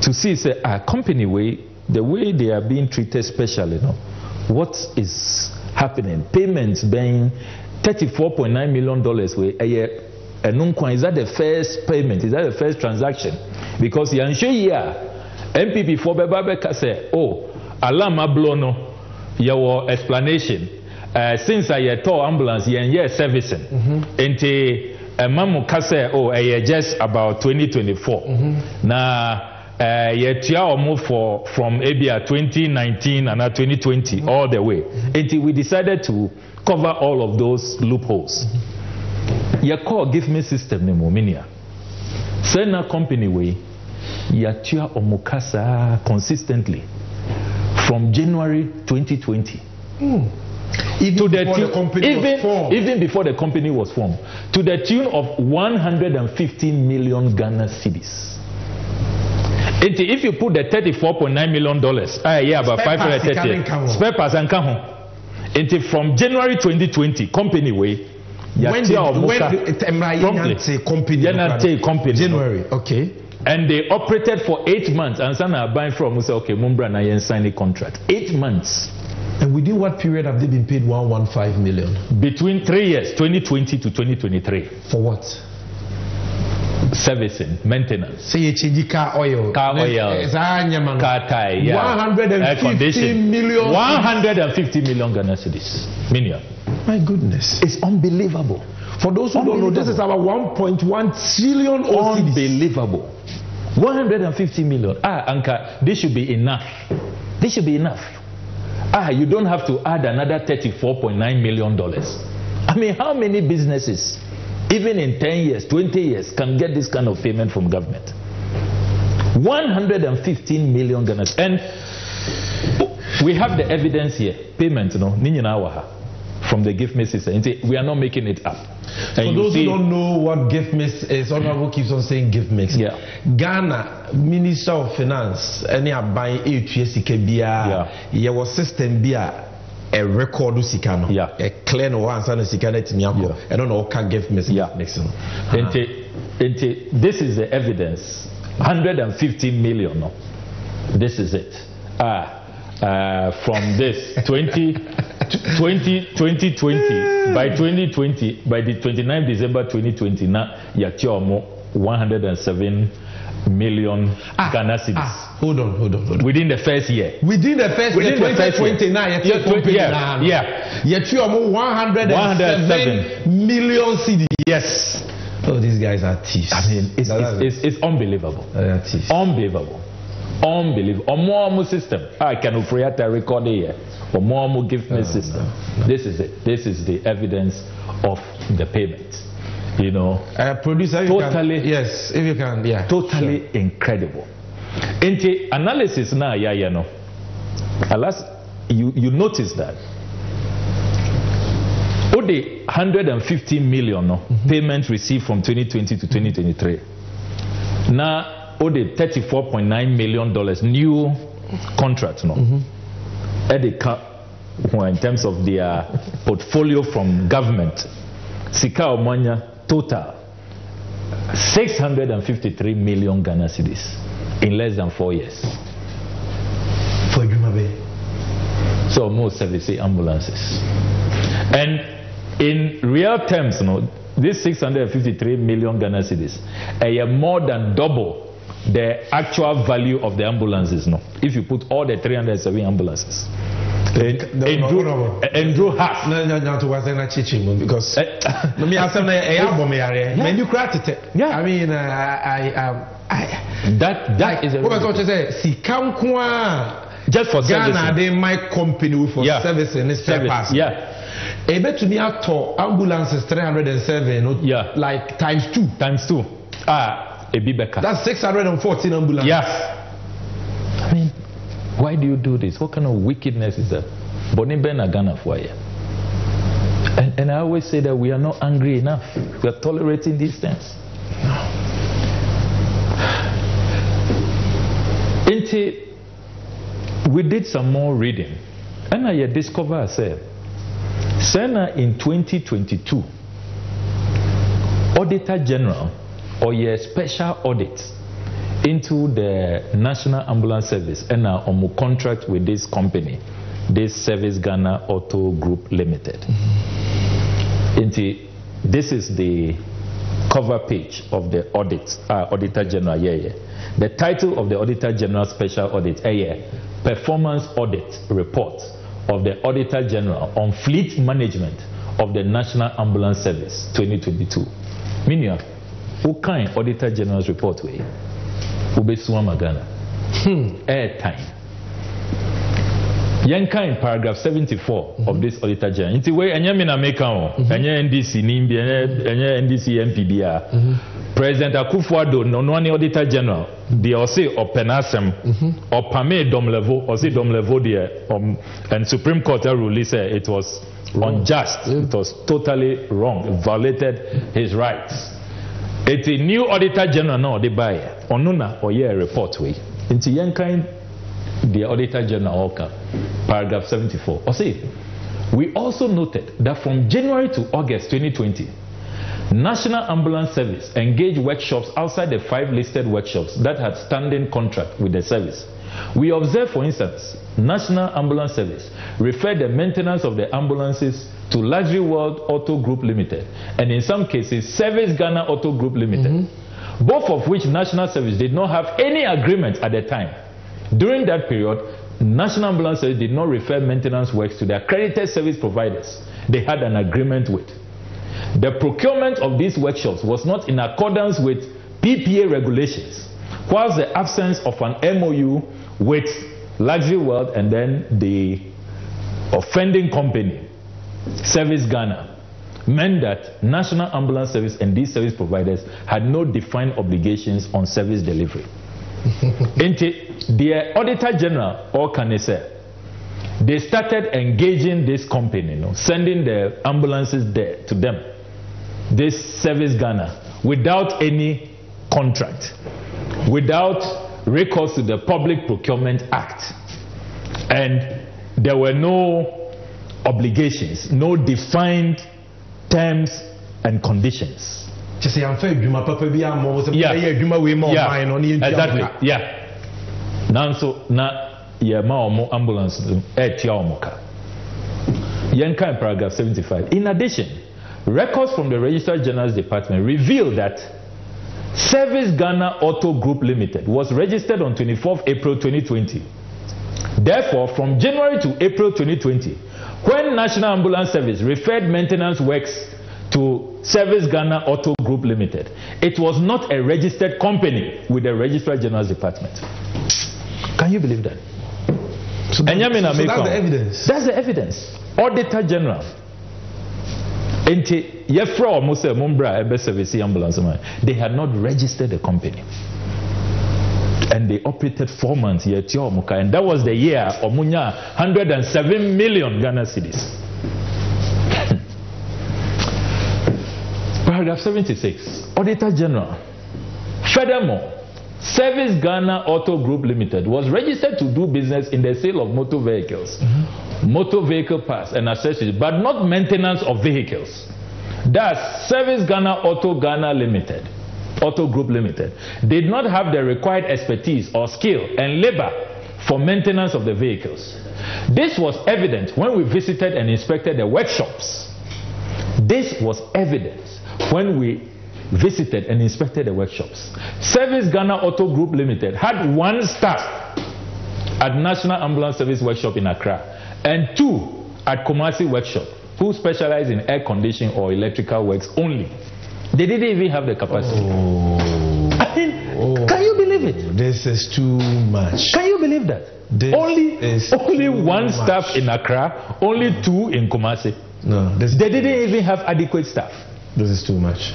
to see say a company way the way they are being treated specially. No, what is happening? Payments being thirty-four point nine million dollars way a year. And is that the first payment? Is that the first transaction? Because the Yanshuya M P P for Babeka say, oh, alarma blow no, your explanation. Uh, since I uh, told ambulance, yeah, yeah, servicing. Enti, mamu kase oh, I just about twenty twenty-four. Mm-hmm. Na, uh, yeah, tia move for from Abia twenty nineteen and twenty twenty mm-hmm. all the way. Enti, mm-hmm. we decided to cover all of those loopholes. Mm-hmm. Your call give me system nemo minia. Send a company way. Ya tia omukasa consistently from January twenty twenty. Mm. Even, to the before the company even, was formed. even before the company was formed, to the tune of one hundred fifteen million Ghana cedis. It, if you put the thirty-four point nine million dollars, ah yeah, about five hundred thirty spare parts and come home. It from January twenty twenty company way. When did M R I company? company January, okay. And they operated for eight months. And some are buying from Musa. Okay, Mumbra and I signed a contract. Eight months. And within what period have they been paid one hundred fifteen million? Between three years, twenty twenty to twenty twenty-three. For what? servicing, maintenance. Say you change car oil. Car oil. Car tire. Yeah. one hundred fifty million. one hundred fifty million Ghana cedis. Million. My goodness. It's unbelievable. For those who don't know, this is our one point one trillion O C Ds. Unbelievable. one hundred fifty million. Ah, Anka, this should be enough. This should be enough. Ah, you don't have to add another thirty-four point nine million dollars. I mean, how many businesses, even in ten years, twenty years, can get this kind of payment from government? one hundred fifteen million Ghana cedis. And we have the evidence here. Payment, no? From the gift message, we are not making it up. And for those who don't know what gift mix is, Honorable keeps on saying gift mix. Yeah. Ghana Minister of Finance, any buying eight years, there was system beer. A record of Sikano, yeah. A clean or answer to Sikano to Miyako. I don't know, can give message. Yeah. This is the evidence. one hundred fifty million. No? This is it. Ah, uh, from this twenty twenty, by twenty twenty, by the twenty-ninth of December twenty twenty, now Yachomo one hundred seven million ah, Ghana cedis. Ah, hold on, hold on, hold on. Within the first year. Within the first within year, twenty twenty-nine, year. twenty twenty-nine. Yeah. Yeah. Yet one hundred seven million cedis. Yes. Oh, these guys are thieves. I mean, it's, it's, it's, it's unbelievable. They are thieves. Unbelievable. Unbelievable. Or more system. I can operate a record here. Or more gift me system. No, no. This is it. This is the evidence of the payment. You know, uh, producer, totally, if you can, yes, if you can, yeah, totally sure. Incredible. In the analysis now, yeah, yeah, no, alas, you, you notice that all the one hundred fifty million no, mm-hmm. payments received from twenty twenty to twenty twenty-three, now all the thirty-four point nine million dollars new contract, no, mm-hmm. at the cap, well, in terms of their portfolio from government, Sika Omanya. Total six hundred fifty-three million Ghana cedis in less than four years. For Jumabe. So most service ambulances. And in real terms, you know, this six hundred fifty-three million Ghana cedis are more than double the actual value of the ambulances. You know, if you put all the three hundred seven ambulances. Andrew Hart. No, no, no, to was in a teaching because me as an album area. When you cracked it, yeah. I mean, uh, I, I, I, that that I, is a. What I got to say, see, come just for Ghana, they might company for yeah. service and spare parts. Yeah. A bet to me out to ambulances three hundred and seven. Yeah. Like times two. Times two. Ah, a bibeka. That's six hundred and fourteen ambulances. Yes. I mean. Why do you do this? What kind of wickedness is that? And, and I always say that we are not angry enough. We are tolerating these things. We did some more reading. And I discovered, I said, Sena in twenty twenty-two, Auditor General, or your special audit, into the National Ambulance Service and now on a contract with this company, this Service Ghana Auto Group Limited. Into this is the cover page of the audit, uh, Auditor General. Yeah, yeah. The title of the Auditor General Special Audit, yeah, yeah, Performance Audit Report of the Auditor General on Fleet Management of the National Ambulance Service twenty twenty-two. Meaning, who kind Auditor General's report way? Hmm. Air time. Yanka in paragraph seventy-four mm-hmm. of this Auditor General. Inti way anya mina meka o. Anya N D C nimbi anya N D C M P B R. President Akufo-Addo no no Auditor General. They also openasem or pame dom level or say dom level there um and Supreme Court rule said it was wrong. Unjust. Yeah. It was totally wrong. It violated his rights. It's a new Auditor General now, they buy it. Onuna or yeah, report way. Into Yankain, the Auditor General, paragraph seventy-four. Or see, we also noted that from January to August twenty twenty, National Ambulance Service engaged workshops outside the five listed workshops that had standing contract with the service. We observe, for instance, National Ambulance Service referred the maintenance of the ambulances to Luxury World Auto Group Limited, and in some cases, Service Ghana Auto Group Limited. Mm-hmm. both of which National Service did not have any agreement at the time. During that period, National Ambulance Service did not refer maintenance works to the accredited service providers they had an agreement with. The procurement of these workshops was not in accordance with P P A regulations, whilst the absence of an M O U with Luxury World and then the offending company, Service Ghana, meant that National Ambulance Service and these service providers had no defined obligations on service delivery. The Auditor General, or can I say, they started engaging this company, you know, sending the ambulances there to them, this Service Ghana, without any contract, without recourse to the Public Procurement Act. And there were no obligations, no defined terms and conditions. Yeah, yeah, exactly, yeah. Nanso na yema omo ambulance e tia omoka. Yenka paragraph seventy-five. In addition, records from the Registrar General's Department reveal that Service Ghana Auto Group Limited was registered on twenty-fourth April twenty twenty. Therefore, from January to April twenty twenty, when National Ambulance Service referred maintenance works to Service Ghana Auto Group Limited, it was not a registered company with the Registrar General's Department. Can you believe that? So, that, so, so that's the evidence. That's the evidence. Auditor General. They had not registered the company. And they operated four months. And that was the year of one hundred seven million Ghana cedis. Paragraph seventy-six. Auditor General. Furthermore, Service Ghana Auto Group Limited was registered to do business in the sale of motor vehicles, mm-hmm. motor vehicle parts and accessories, but not maintenance of vehicles. Thus, Service Ghana Auto Ghana Limited, Auto Group Limited, did not have the required expertise or skill and labor for maintenance of the vehicles. This was evident when we visited and inspected the workshops. This was evident when we visited and inspected the workshops. Service Ghana Auto Group Limited had one staff at National Ambulance Service Workshop in Accra and two at Kumasi Workshop who specialize in air conditioning or electrical works only. They didn't even have the capacity. Oh, I mean, oh, can you believe it? This is too much. Can you believe that? This only only one much. staff in Accra, only two in Kumasi. No, this they didn't even have adequate staff. This is too much.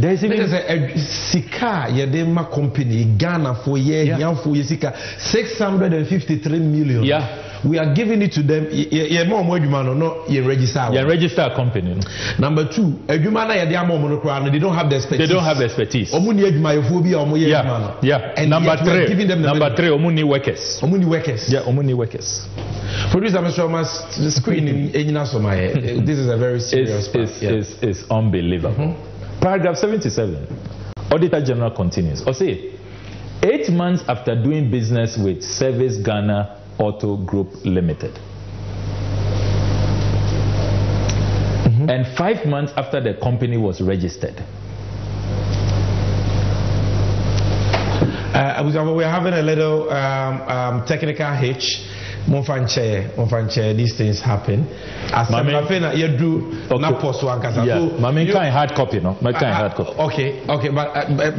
There is even a Sika Yadema company, Ghana for year, Yan for Yesika, six hundred fifty-three million. Yeah. We are giving it to them. You're more Moduman or not, you register. You register a company. Number two, a Jumana Yadiamo Monocran, they don't have the expertise. They don't have expertise. Omuni Yadmayophobia, Omoya. Yeah. yeah. And number three, giving them number the three, Omuni workers. Omuni workers. Yeah, Omuni workers. For this, I'm sure must screen in Enasoma. This is a very serious thing. It's, yeah. it's, it's unbelievable. Mm-hmm. Paragraph seventy-seven, Auditor General continues. Or say, eight months after doing business with Service Ghana Auto Group Limited, mm-hmm. and five months after the company was registered. Uh, we're having a little um, um, technical hitch. These things happen. As Mame, you do okay. not post one because yeah. so I mean, can't hard copy, no? I can't uh, hard copy. Okay, okay, but uh, but,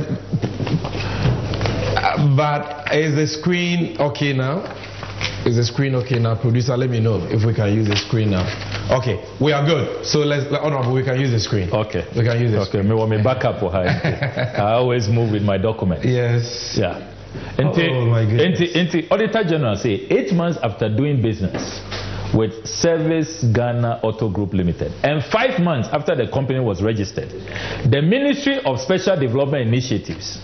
uh, but is the screen okay now? Is the screen okay now? Producer, let me know if we can use the screen now. Okay, we are good. So let's. Oh no, we can use the screen. Okay, we can use the okay. screen. Okay, me back up for her. I always move with my document. Yes. Yeah. Inti, oh, my goodness. Inti, Inti, Auditor General say eight months after doing business with Service Ghana Auto Group Limited and five months after the company was registered, the Ministry of Special Development Initiatives,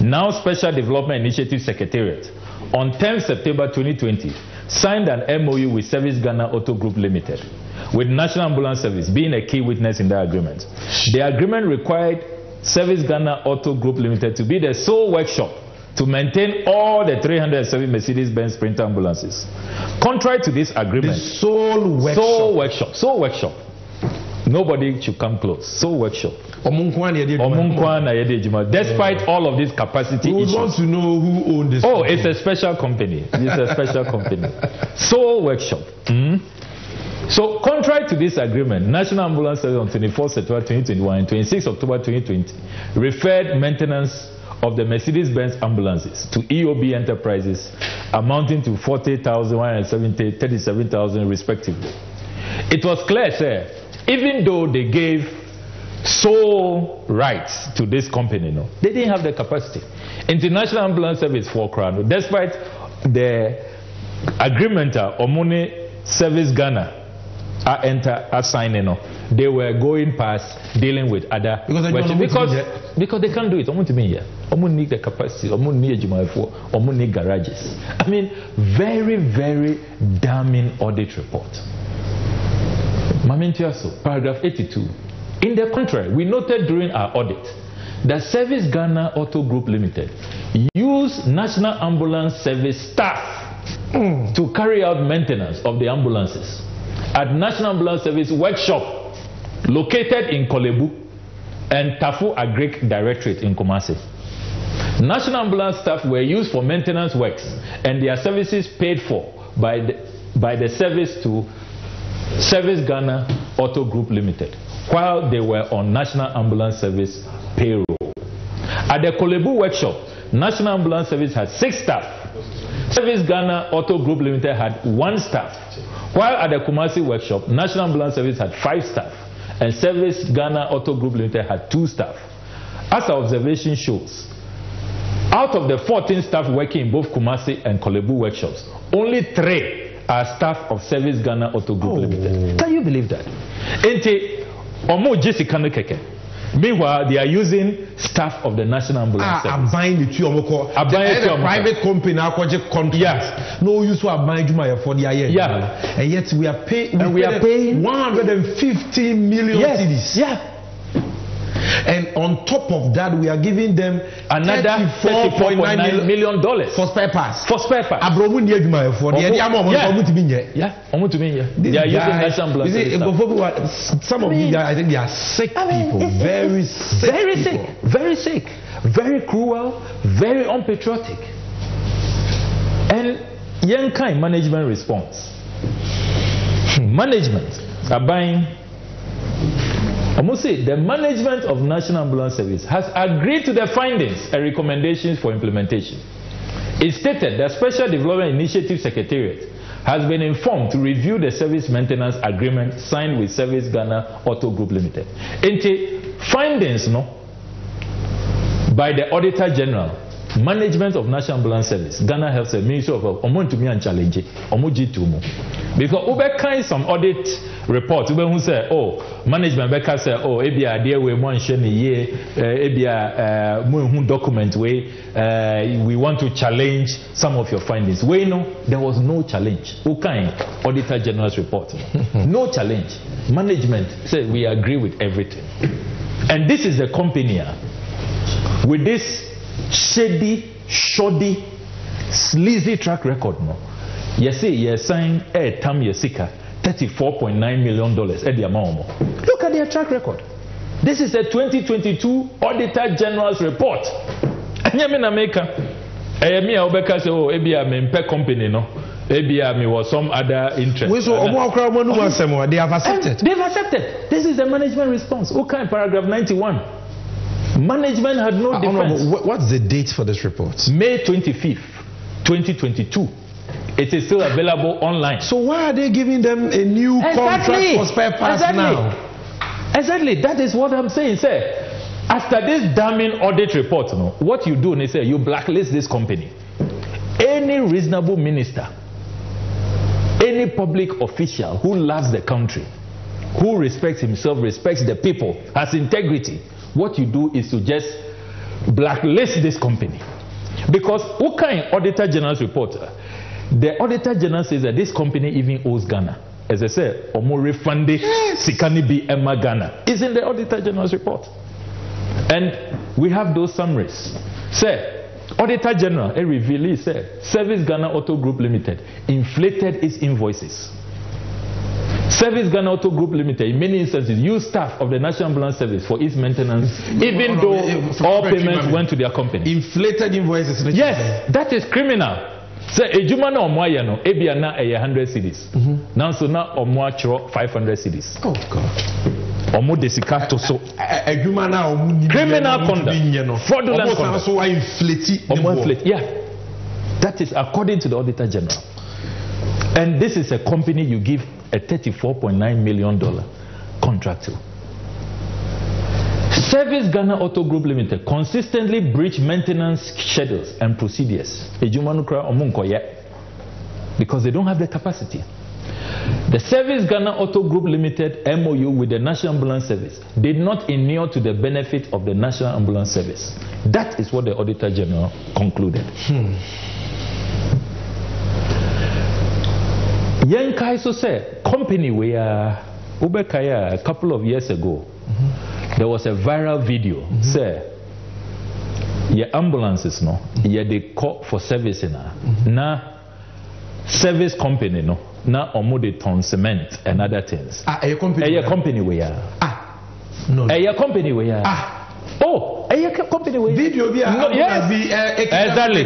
now Special Development Initiative Secretariat, on tenth September twenty twenty, signed an M O U with Service Ghana Auto Group Limited, with National Ambulance Service being a key witness in the agreement. The agreement required Service Ghana Auto Group Limited to be the sole workshop to maintain all the three hundred seven Mercedes-Benz Sprinter ambulances. Contrary to this agreement, the sole workshop, sole workshop, sole workshop Nobody should come close. So workshop. Despite all of this capacity issues. We want to know who owned this. Oh, company. It's a special company. It's a special company. So workshop. Mm-hmm. So, contrary to this agreement, National Ambulance Service on the twenty-fourth of September twenty twenty-one and the twenty-sixth of October twenty twenty referred maintenance of the Mercedes-Benz ambulances to E O B enterprises amounting to forty thousand, one hundred seventy thousand, thirty-seven thousand respectively. It was clear, sir, even though they gave sole rights to this company, no, they didn't have the capacity. International Ambulance Service for Crown, despite the agreement Omuni Service Ghana are enter are signing up, they were going past dealing with other because questions. Because, because they can't do it. I want to be here. I want to need the capacity. I want to need Jumaifo. I want to need garages. I mean, very, very damning audit report. Mamintiaso, paragraph eighty-two. In the contrary, we noted during our audit that Service Ghana Auto Group Limited used National Ambulance Service staff mm. to carry out maintenance of the ambulances at National Ambulance Service workshop located in Korle Bu and Tafu Agric Directorate in Kumasi. National Ambulance staff were used for maintenance works and their services paid for by the, by the service to Service Ghana Auto Group Limited while they were on National Ambulance Service payroll. At the Korle Bu workshop, National Ambulance Service had six staff. Service Ghana Auto Group Limited had one staff. While at the Kumasi workshop, National Ambulance Service had five staff and Service Ghana Auto Group Limited had two staff. As our observation shows, out of the fourteen staff working in both Kumasi and Korle Bu workshops, only three are staff of Service Ghana Auto Group oh. Limited. Can you believe that? Meanwhile, they are using staff of the National Ambulance Service. Ah, I'm buying the two I'm buying the private company now project contracts. Yes. No use to buying Juma for the year. Yeah. And yet we are paying. And we are paying one hundred fifty million yes. cedis. Yeah. And on top of that, we are giving them another thirty-four point nine million dollars for spare parts. For spare parts. Abrobundi Juma for the year. Yeah. I'm going to be here. They are using National Ambulance Service. Some of these, I think, they are sick people. Very sick. Very sick. Very sick. Very cruel. Very unpatriotic. And Yankai management response. Management are buying. I must say, the management of National Ambulance Service has agreed to the findings and recommendations for implementation. It stated that Special Development Initiative Secretariat has been informed to review the service maintenance agreement signed with Service Ghana Auto Group Limited. In the findings no, by the Auditor General, management of National Ambulance Service, Ghana Health Service, Ministry of Health, because Uber kind some audit report, Uber who say, oh, management Becca say, oh, A B I idea we want to share the year, A B I document way, we want to challenge some of your findings. We know there was no challenge. Okay, Auditor General's report, no challenge. Management said we agree with everything, and this is the company with this shady, shoddy, sleazy track record. No, you see, you sign a tam yesika thirty-four point nine million dollars at the amount. Look at their track record. This is a twenty twenty-two Auditor General's report. And you mean America? I mean, Obeka say, oh, maybe I'm in pet company, no? Maybe I'm in some other interest. We saw Obeka they have accepted. They've accepted. This is the management response. Okay, paragraph ninety-one. Management had no uh, defense. Honorable, what's the date for this report? May twenty-fifth, twenty twenty-two. It is still available online. So why are they giving them a new exactly. contract for spare parts exactly. now? Exactly. That is what I'm saying, sir. After this damning audit report, you know, what you do, they say, you blacklist this company. Any reasonable minister, any public official who loves the country, who respects himself, respects the people, has integrity, what you do is to just blacklist this company. Because what kind of Auditor General's report? The Auditor General says that this company even owes Ghana. As I said, Omori Fande Sikani B. Emma Ghana is in the Auditor General's report. And we have those summaries. Sir, Auditor General, a revealee said, Service Ghana Auto Group Limited inflated its invoices. Service Ghana Auto Group Limited, in many instances, used staff of the National Ambulance Service for its maintenance, even though all payments went to their company. Inflated invoices. Yes, that is criminal. So, a Jumana or Moyano, Ebiana, a hundred cities. Now, so now, or Moachro, five hundred cities. Oh, God. So criminal conduct, fraudulent conduct. Yeah, that is according to the Auditor General. And this is a company you give a thirty-four point nine million dollar contract to. Service Ghana Auto Group Limited consistently breach maintenance schedules and procedures. Because they don't have the capacity. The Service Ghana Auto Group Limited M O U with the National Ambulance Service did not inure to the benefit of the National Ambulance Service. That is what the Auditor General concluded. Yen Kaiso said, company where Ubekaya a couple of years ago, mm-hmm. there was a viral video. Mm-hmm. Say, your ambulances, no, mm-hmm. yeah, they call for service in her. Mm-hmm. Now, service company, no. Now, omo de ton cement and other things. Ah, a company. A company we are. Ah, no. A company we are. Ah, oh, a company we are. Video we are. No, yes. Exactly.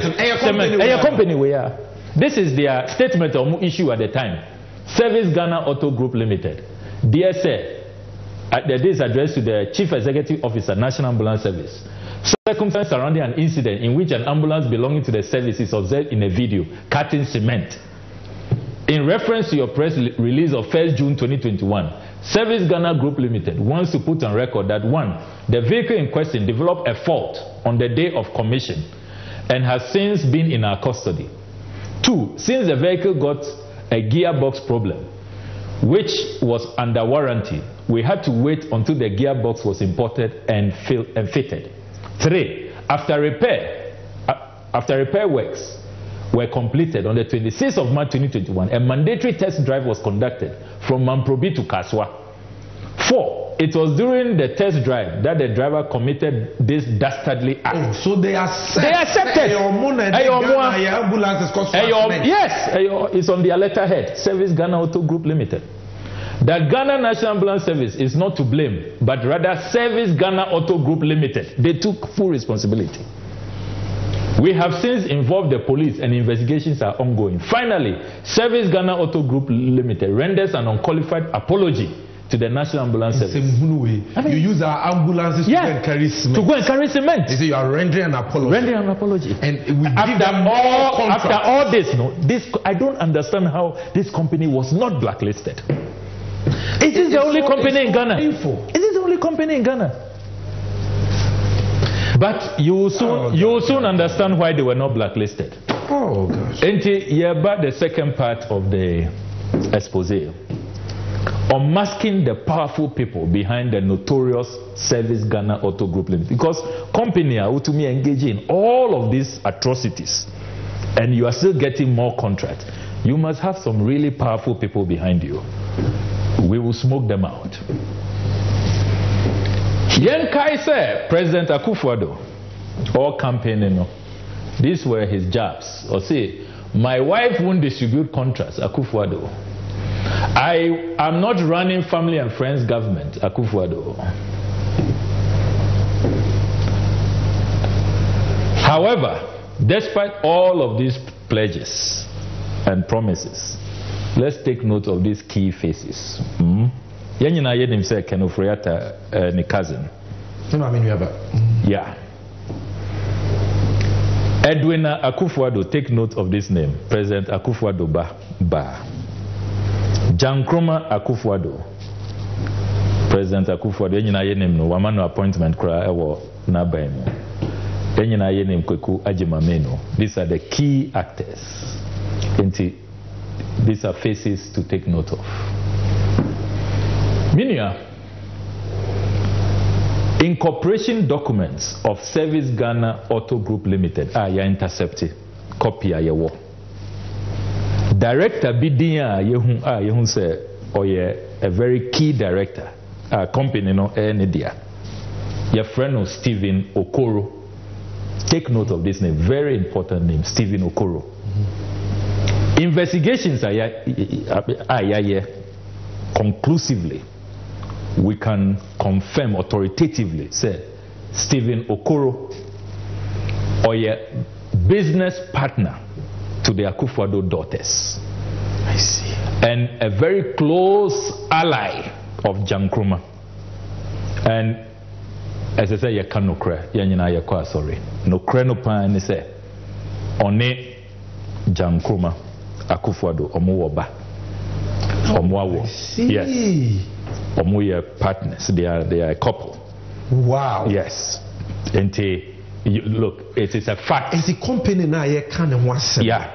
A company we are. This is their statement or issue at the time. Service Ghana Auto Group Limited, dear sir, at this address to the Chief Executive Officer, National Ambulance Service. Circumstances surrounding an incident in which an ambulance belonging to the service is observed in a video cutting cement. In reference to your press release of first June twenty twenty-one, Service Ghana Group Limited wants to put on record that one, the vehicle in question developed a fault on the day of commission and has since been in our custody. Two, since the vehicle got a gearbox problem, which was under warranty, we had to wait until the gearbox was imported and, filled and fitted. Three, after repair, after repair works, were completed on the twenty-sixth of March twenty twenty-one, a mandatory test drive was conducted from Mamprobi to Kaswa. Four, it was during the test drive that the driver committed this dastardly act. Oh, so they accept. They accepted. Yes, it's on their letterhead, Service Ghana Auto Group Limited. The Ghana National Ambulance Service is not to blame, but rather Service Ghana Auto Group Limited. They took full responsibility. We have since involved the police and investigations are ongoing. Finally, Service Ghana Auto Group Limited renders an unqualified apology to the National Ambulance Service. I mean, you use our ambulances yeah, to go and carry cement. To go and carry cement. They say you are rendering an apology. Rendering an apology. And we after, give them all, after all this, no, this, I don't understand how this company was not blacklisted. Is this the only company in Ghana? Is this the only company in Ghana? But you will soon, oh, you will soon understand why they were not blacklisted. Oh, gosh. And yeah, but the second part of the expose, unmasking the powerful people behind the notorious Service Ghana Auto Group Limited. Because company are to me engaging in all of these atrocities, and you are still getting more contract. You must have some really powerful people behind you. We will smoke them out. Yen Kai said, President Akufo-Addo, all campaigning, no? These were his jabs. Or say, my wife won't distribute contracts, Akufo-Addo. I am not running family and friends government, Akufo-Addo. However, despite all of these pledges and promises, let's take note of these key faces. Hmm? Yanina Yedim said Ken Ofori-Atta ni cousin. No, I mean you have a yeah. Edwina Akufo-Addo, take note of this name. President Akufo-Addo Ba Ba. Gyankroma Akufo-Addo. President Akufo-Addo. Yanina Yedim no wamano appointment kura ewo na ba emu. Yanina Yedim Kweku Ajimameno. These are the key actors. Enti, these are faces to take note of. Minia, incorporation documents of Service Ghana Auto Group Limited. Ah, you intercepted. Copy ah, you Director Bidinya yehun ah yehun say oh yeah a very key director. Ah, company no N D C. Your friend of Stephen Okoro. Take note of this name. Very important name, Stephen Okoro. Mm-hmm. Investigations ah yeah ah yeah yeah. conclusively, we can confirm authoritatively, say, Stephen Okoro, or your business partner to the Akufo-Addo daughters. I see. And a very close ally of Gyankroma. And as I say, you can no cry, you know, you cry, sorry. No cry, no pain, you say, on it, Gyankroma, Akufo-Addo, Omuwaba. Omuwawo. Yes. Omu, your partners, they are, they are a couple. Wow. Yes. And they, you, look, it is a fact. It's a company now, you can't answer. Yeah.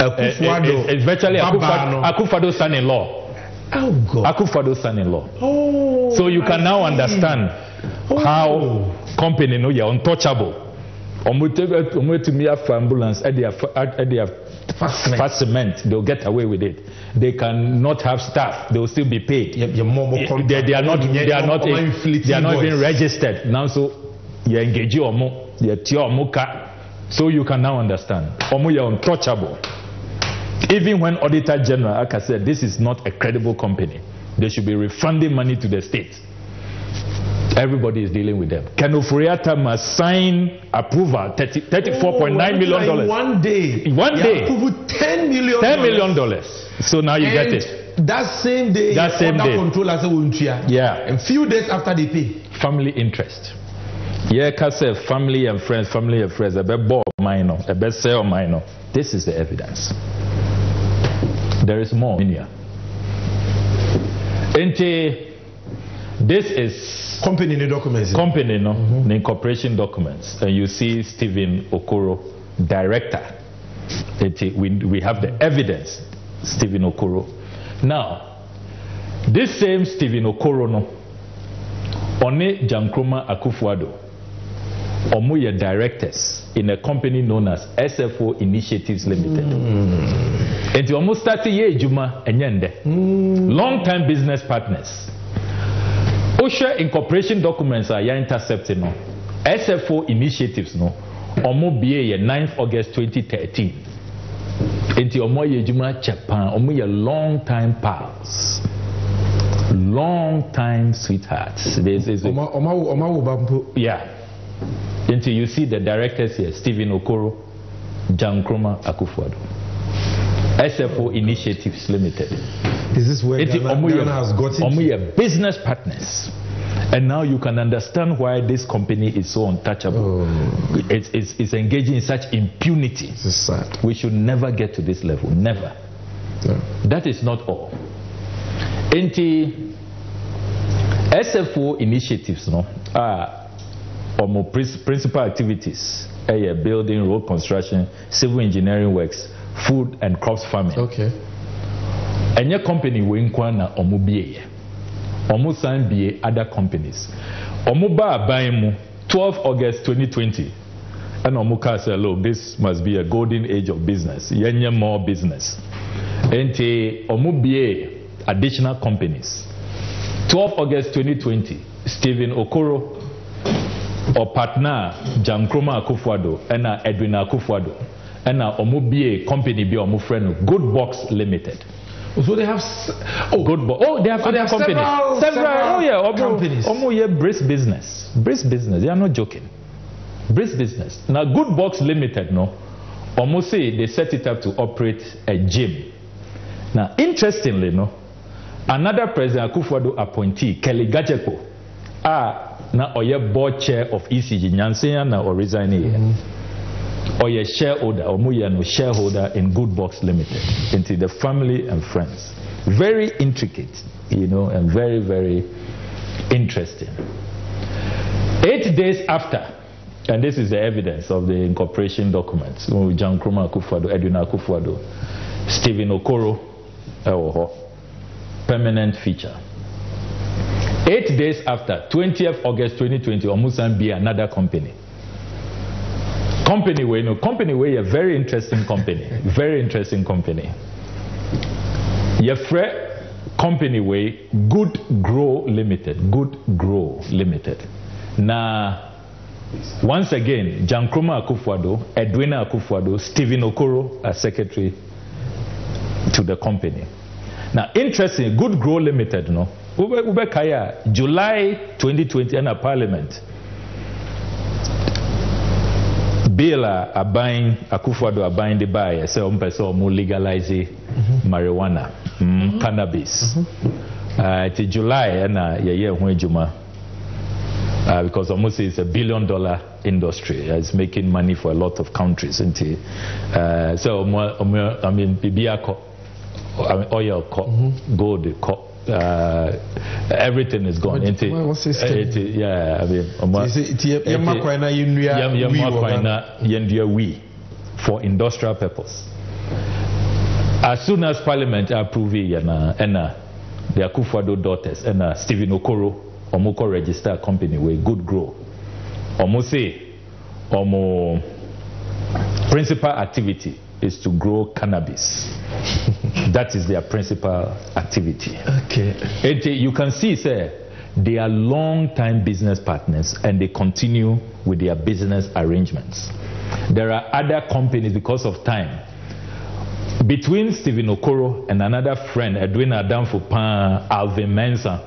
Akufo-Addo. It's virtually Akufo-Addo's son-in-law. Oh, God. Akufo-Addo's son-in-law. Oh. So you can now understand how company, no, you're untouchable. To me, after ambulance, at their fast cement, they'll get away with it. They cannot have staff; they'll still be paid. They, they are not. They are not. They are not even registered now. So you engage your mo, you your moka. So you can now understand. Omo, you're untouchable. Even when Auditor General, like I said, this is not a credible company. They should be refunding money to the state. Everybody is dealing with them. Ken Ofori-Atta must sign approval, thirty-four point nine million dollars. In one day. In one day. ten million dollars. ten million dollars. So now you and get it. That same day, that same day. Control as a yeah. And few days after they pay. Family interest. Yeah, Kase, family and friends, family and friends, a best ball minor, a best sale minor. This is the evidence. There is more in here. This is company in the documents. Company, no, mm-hmm. The incorporation documents. And you see Stephen Okoro, director. It, we, we have the evidence, Stephen Okoro. Now, this same Stephen Okoro, no, One Gyankroma Akufo-Addo, Omuye directors in a company known as S F O Initiatives Limited. Mm. And you almost started here, Juma, and Yende. Long time business partners. OSHA incorporation documents are intercepted no. S F O initiatives no. Omo B A ninth August twenty thirteen. Enti omo yejuma Japan. Omo ye long time pals. Long time sweethearts. This is Oma Oma Obampo. Yeah. Enti you see the directors here, Stephen Okoro, Gyankroma Akufo-Addo. S F O Initiatives Limited. Is this where it Ghana, Ghana, Ghana has got it? Business partners. And now you can understand why this company is so untouchable. Oh. It's, it's, it's engaging in such impunity. This is sad. We should never get to this level. Never. No. That is not all. Enti S F O Initiatives no, are um, principal activities. Uh, building, road construction, civil engineering works, food and crops farming. Okay. And your company will inquire omu B A. Omu sign B A other companies. Omu ba baimu twelfth August twenty twenty. And omu ka say, look, this must be a golden age of business. Yenye more business. And te omu B A additional companies. twelfth August twenty twenty. Stephen Okoro or partner Gyankroma Akufo-Addo and Edwina Akufo-Addo. And now, Omu B A company be Omu friend Good Box Limited. So they have oh Good Box. Oh, they have, oh, they have companies. Several, several, several oh yeah, Omu, companies. Omu yeah, Brisk business, Brisk business. They are not joking. Brisk business. Now, Good Box Limited, no, Omu say they set it up to operate a gym. Now, interestingly, no, another President Akufo-Addo appointee, Kelly Gacheko, ah, now Oye board chair of E C G, Nyanseya now or resigning here. Mm-hmm. Or your shareholder, or Muyano shareholder in Good Box Limited, into the family and friends. Very intricate, you know, and very, very interesting. Eight days after, and this is the evidence of the incorporation documents, Gyankroma Akufo-Addo, Edwina Akufo-Addo, Stephen Okoro, permanent feature. Eight days after, twentieth August twenty twenty, Omusan be another company. Company way, no, company way, a very interesting company. Very interesting company. Your company way, Good Grow Limited. Good Grow Limited. Now, once again, Gyankroma Akufo-Addo, Edwina Akufo-Addo, Stephen Okoro as secretary to the company. Now, interesting, Good Grow Limited, no? Ube Kaya, July twenty twenty, and a parliament. Bela are buying, Akufo-Addo are buying the buyer, so um, person will legalize marijuana, mm, cannabis. Mm-hmm. uh, it's July, and a year when Juma. Uh, because almost it's a billion dollar industry. It's making money for a lot of countries, isn't it? Uh, so, I mean, Bibiako, oil, gold, uh, everything is gone, isn't it? It is, yeah, I mean, um, for industrial purpose. As soon as Parliament approve it, the Akufo-Addo daughters, and Stephen Okoro, Omoko register a company with Good Grow. Omo say, Omo principal activity is to grow cannabis. That is their principal activity. Okay. It, you can see, sir, they are long-time business partners and they continue with their business arrangements. There are other companies because of time. Between Stephen Okoro and another friend, Edwina Adamfopan, Alvin Mensah,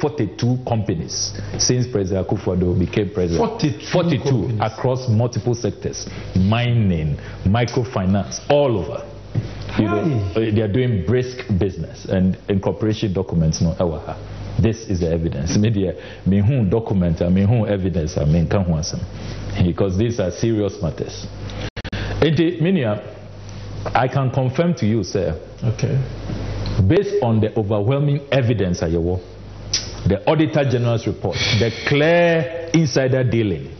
forty-two companies since President Akufo-Addo became president. forty-two, forty-two companies across multiple sectors, mining, microfinance, all over. You know, they are doing brisk business and incorporation documents. No, this is the evidence. Media, mehun document, mehun evidence, mehun kanhuasam, because these are serious matters. I can confirm to you, sir. Okay. Based on the overwhelming evidence, the Auditor General's report, the clear insider dealing,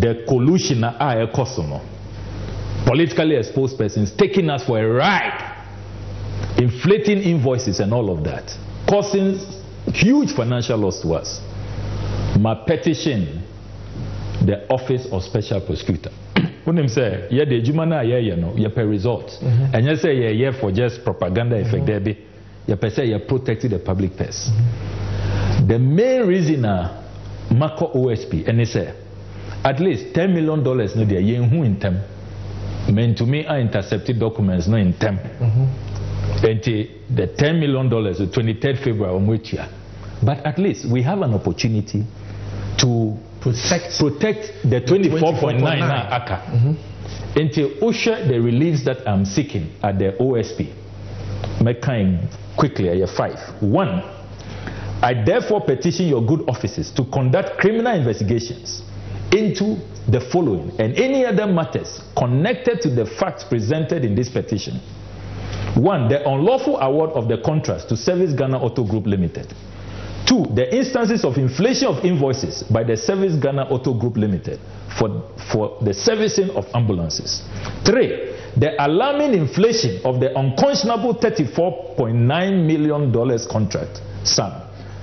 the collusion, politically exposed persons taking us for a ride, inflating invoices and all of that, causing huge financial loss to us. My petition, the Office of Special Prosecutor. Unim say, yeah, the Jumana, yeah, you know, yeah, per result. And you say, yeah, yeah, for just propaganda effect, there be, yeah, per se, yeah, protecting the public purse. The main reason, uh, Mako O S P, and they say, at least ten million dollars, no, they are in term. Men to me, I intercepted documents, no, in term. And the ten million dollars, the twenty-third of February, on which you are. But at least we have an opportunity to Protect, protect the twenty-four point nine A C A mm-hmm. until OSHA, the reliefs that I'm seeking at the O S P. My kind, quickly, I have five. One, I therefore petition your good offices to conduct criminal investigations into the following and any other matters connected to the facts presented in this petition. One, the unlawful award of the contract to Service Ghana Auto Group Limited. Two, the instances of inflation of invoices by the Service Ghana Auto Group Limited for, for the servicing of ambulances. Three, the alarming inflation of the unconscionable thirty-four point nine million dollars contract sum,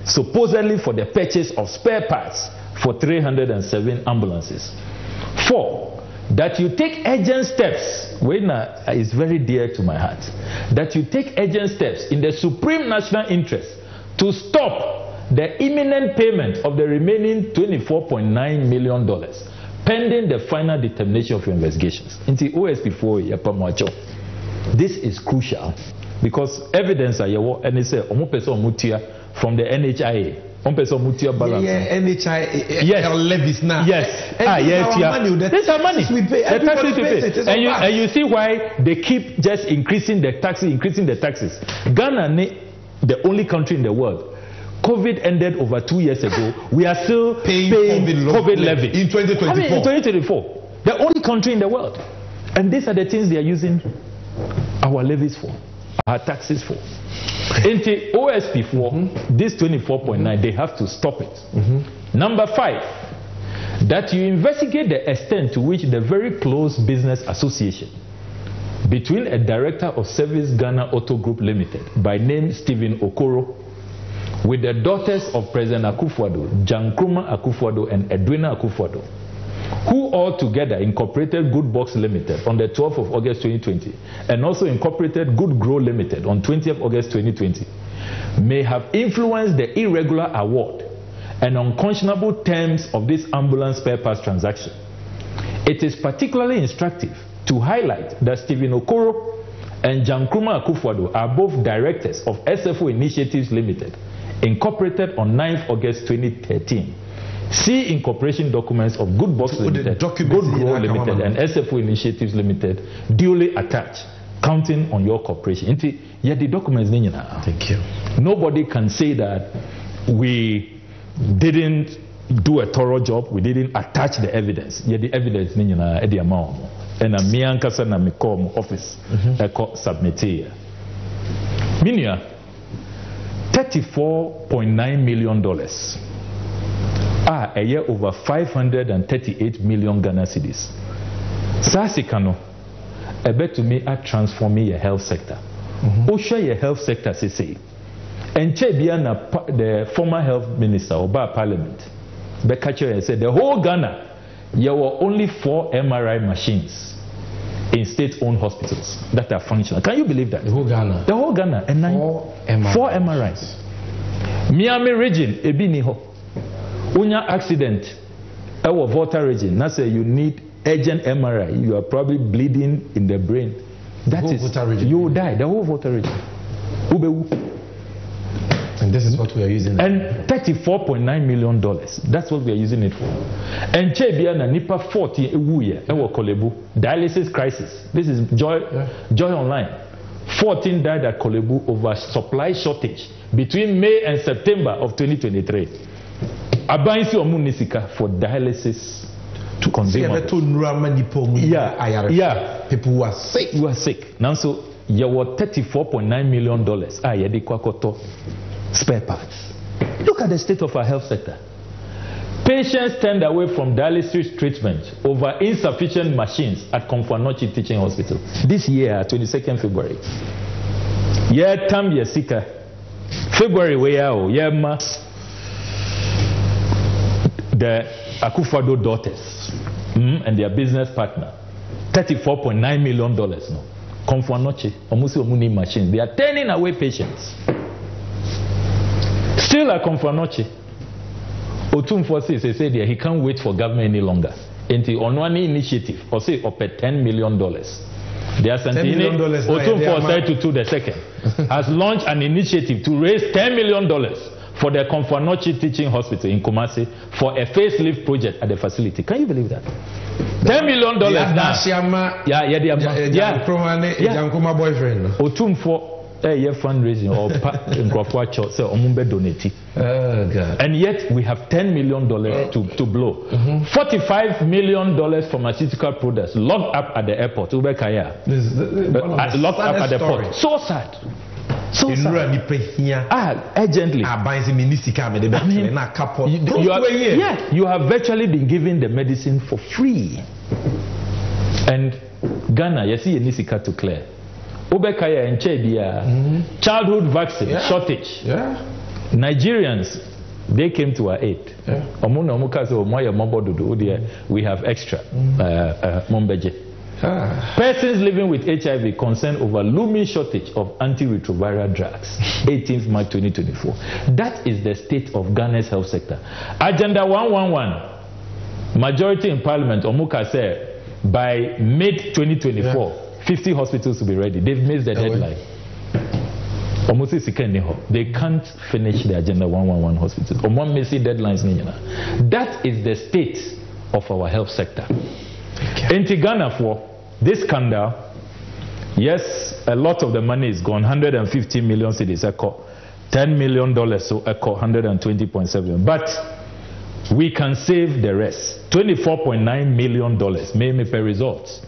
supposedly for the purchase of spare parts for three hundred seven ambulances. Four, that you take urgent steps, Wena is very dear to my heart, that you take urgent steps in the supreme national interest to stop the imminent payment of the remaining twenty-four point nine million dollars, pending the final determination of your investigations. Until O S P four, this is crucial because evidence are and they say one person mutia from the N H I A, one person mutia balance. Yeah, N H I A. Yes. Levies now. Yes. Ah, yes, yeah. This is our money. We pay. The taxes we pay. And you and you see why they keep just increasing the taxes, increasing the taxes. Ghana, the only country in the world. COVID ended over two years ago. We are still paying, paying COVID, COVID levy in twenty twenty-four. I mean, in twenty twenty-four, the only country in the world. And these are the things they are using our levies for, our taxes for. In the O S P for mm-hmm. this twenty-four point nine, mm-hmm. they have to stop it. Mm-hmm. Number five, that you investigate the extent to which the very close business association between a director of Service Ghana Auto Group Limited by name Stephen Okoro with the daughters of President Akufo-Addo, Gyankroma Akufo-Addo and Edwina Akufo-Addo, who all together incorporated Good Box Limited on the twelfth of August twenty twenty and also incorporated Good Grow Limited on twentieth of August twenty twenty, may have influenced the irregular award and unconscionable terms of this ambulance spare parts transaction. It is particularly instructive to highlight that Stephen Okoro and Gyankroma Akufo-Addo are both directors of S F O Initiatives Limited, incorporated on ninth August twenty thirteen. See incorporation documents of Good Box Limited, Good Grow Limited, and S F O Initiatives Limited duly attached, counting on your cooperation. Yet the documents, thank you. Nobody can say that we didn't do a thorough job, we didn't attach the evidence. Yet the evidence, at the amount, and a miankasa na mikom office, a court submitted. Minya, thirty-four point nine million dollars. Ah, a year over five hundred thirty-eight million Ghana cedis. Sasikano, I bet to me at transforming your health sector. Osha your health sector, say say. And Chebiana, the former health minister, Oba Parliament, Bekacho said the whole Ghana, there were only four M R I machines in state-owned hospitals that are functional. Can you believe that? The whole Ghana. The whole Ghana, and nine, four M R Is. Four M R Is. Miami region, Ebiniho. Unya accident, our water region. Now say you need urgent M R I. You are probably bleeding in the brain. That the whole is water region. You will die. The whole water region. And this is what we are using. And thirty-four point nine million dollars. That's what we are using it for. And Chebiana Nipa forty Ewuye. Our Korle Bu dialysis crisis. This is Joy yeah. Joy Online. fourteen died at Korle Bu over supply shortage between May and September of twenty twenty-three. Abansi omunisika for dialysis to consume. Yeah, yeah. People who are sick. Who are sick. Now so you were thirty-four point nine million dollars. Ah, yeah, spare parts. Look at the state of our health sector. Patients turned away from dialysis treatment over insufficient machines at Komfo Anokye Teaching Hospital. This year, twenty-second February. Yeah, tam yeah sika. February we are yeah ma. The Akufo-Addo daughters mm, and their business partner, thirty-four point nine million dollars. No, Komfo Anokye, Omusi Omuni machines. They are turning away patients. Still at Komfo Anokye, Otumfosi they say there he can't wait for government any longer. Into Onwani initiative, or say up at ten million dollars. They are sending Otumfosi to to the second has launched an initiative to raise ten million dollars. For the Komfo Anokye Teaching Hospital in Kumasi for a facelift project at the facility. Can you believe that? Ten million dollars now. Yeah, yeah, yeah. Yeah, yeah. Boyfriend. Otum for a fundraising or Nkrofo Acho say omumbe donate. Oh God. And yet we have ten million dollars to to blow. Mm-hmm. Forty-five million dollars pharmaceutical products locked up at the airport. Ube Kaya. Locked up at the port. So sad. So ah, urgently. I mean, you, you, are, yeah, you have virtually been given the medicine for free. And Ghana, you see, Nisika to clear. Obekaya and Chebia, childhood vaccine yeah. shortage. Yeah. Nigerians, they came to our aid. Yeah. We have extra. Mm. Uh, uh, Ah. Persons living with H I V concerned over looming shortage of antiretroviral drugs. eighteenth March twenty twenty-four. That is the state of Ghana's health sector. Agenda one one one. Majority in Parliament, Omuka said, by mid twenty twenty-four, yeah. fifty hospitals will be ready. They've missed the deadline. They can't finish the Agenda one one one hospitals. deadlines. That is the state of our health sector. In Ghana for this scandal, yes, a lot of the money is gone. one hundred fifty million cedis, echo, ten million dollars, so echo one hundred twenty point seven. But we can save the rest, twenty-four point nine million dollars. Maybe per results.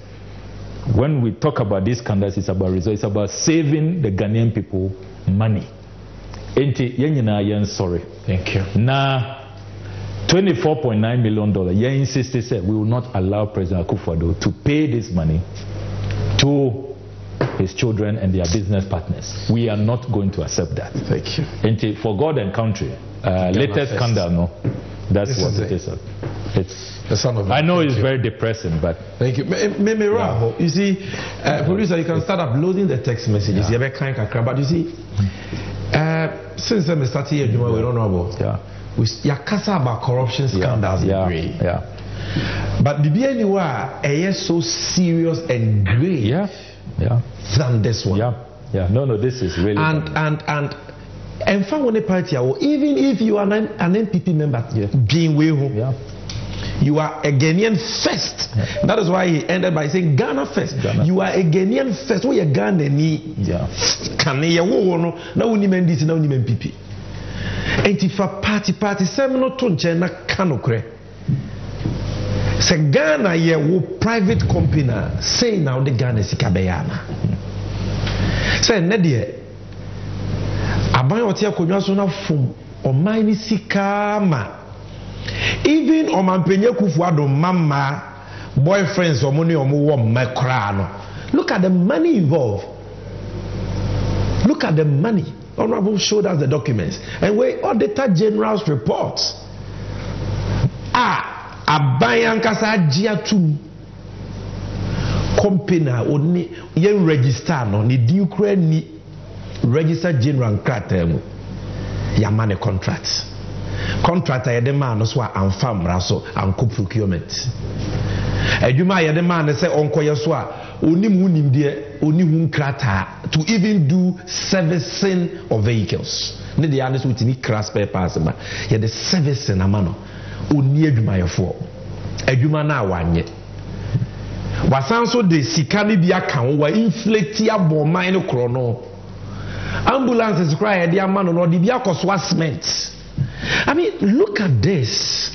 When we talk about these scandals, it's about results. It's about saving the Ghanaian people money. Sorry. Thank you. Nah. twenty-four point nine million dollars. Yeah, insisted said we will not allow President Akufo-Addo to pay this money to his children and their business partners. We are not going to accept that. Thank you. And for God and country, uh, latest scandal, no, that's this what is it is. It. It's. The son of I know it's you. very depressing, but thank you. Yeah. You see, uh, producer, you can start uploading the text messages. Yeah. But you see, uh, since I'm starting here, we don't know about. Yeah. We yakasa about corruption scandals yeah, in yeah, yeah. But the B N U A is so serious and grave. Yeah. yeah. than this one. Yeah, yeah. No, no, this is really. And and and, and party, even if you are an, an N P P member, yeah. yeah. you are a Ghanaian first. Yeah. That is why he ended by saying Ghana first. Ghana. You are a Ghanaian first. We are Ghanaian. Yeah. Kanye, wo no na woni N D C na woni N P P. Enti fa party party sem no to na kanokre. Say Ghana ye wo private company say now the Ghana sikabeyana. Say ne de aban otia konwa so na fom o mine sika ma. Even on my Akufo-Addo mama boyfriends or money or more macrano. Look at the money involved. Look at the money. Honorable showed us the documents. And we Auditor General's reports. Ah, a bayankasa jiatu company only yen register no ni di Ukraine ni register general cratem Yamane contracts. Contractor yede man no so amfa mra so anko procurement adwuma yede man say onko ye so a onim unim de onihun krata to even do servicing of vehicles ne de anes with ni crash papers ma ye the servicing amano oni adwuma ye fo adwuma na awanye wasan so de sika ne bi aka wo wa inflate abon man ne kro no ambulances cry ye de amano no de bi akoso asment. I mean, look at this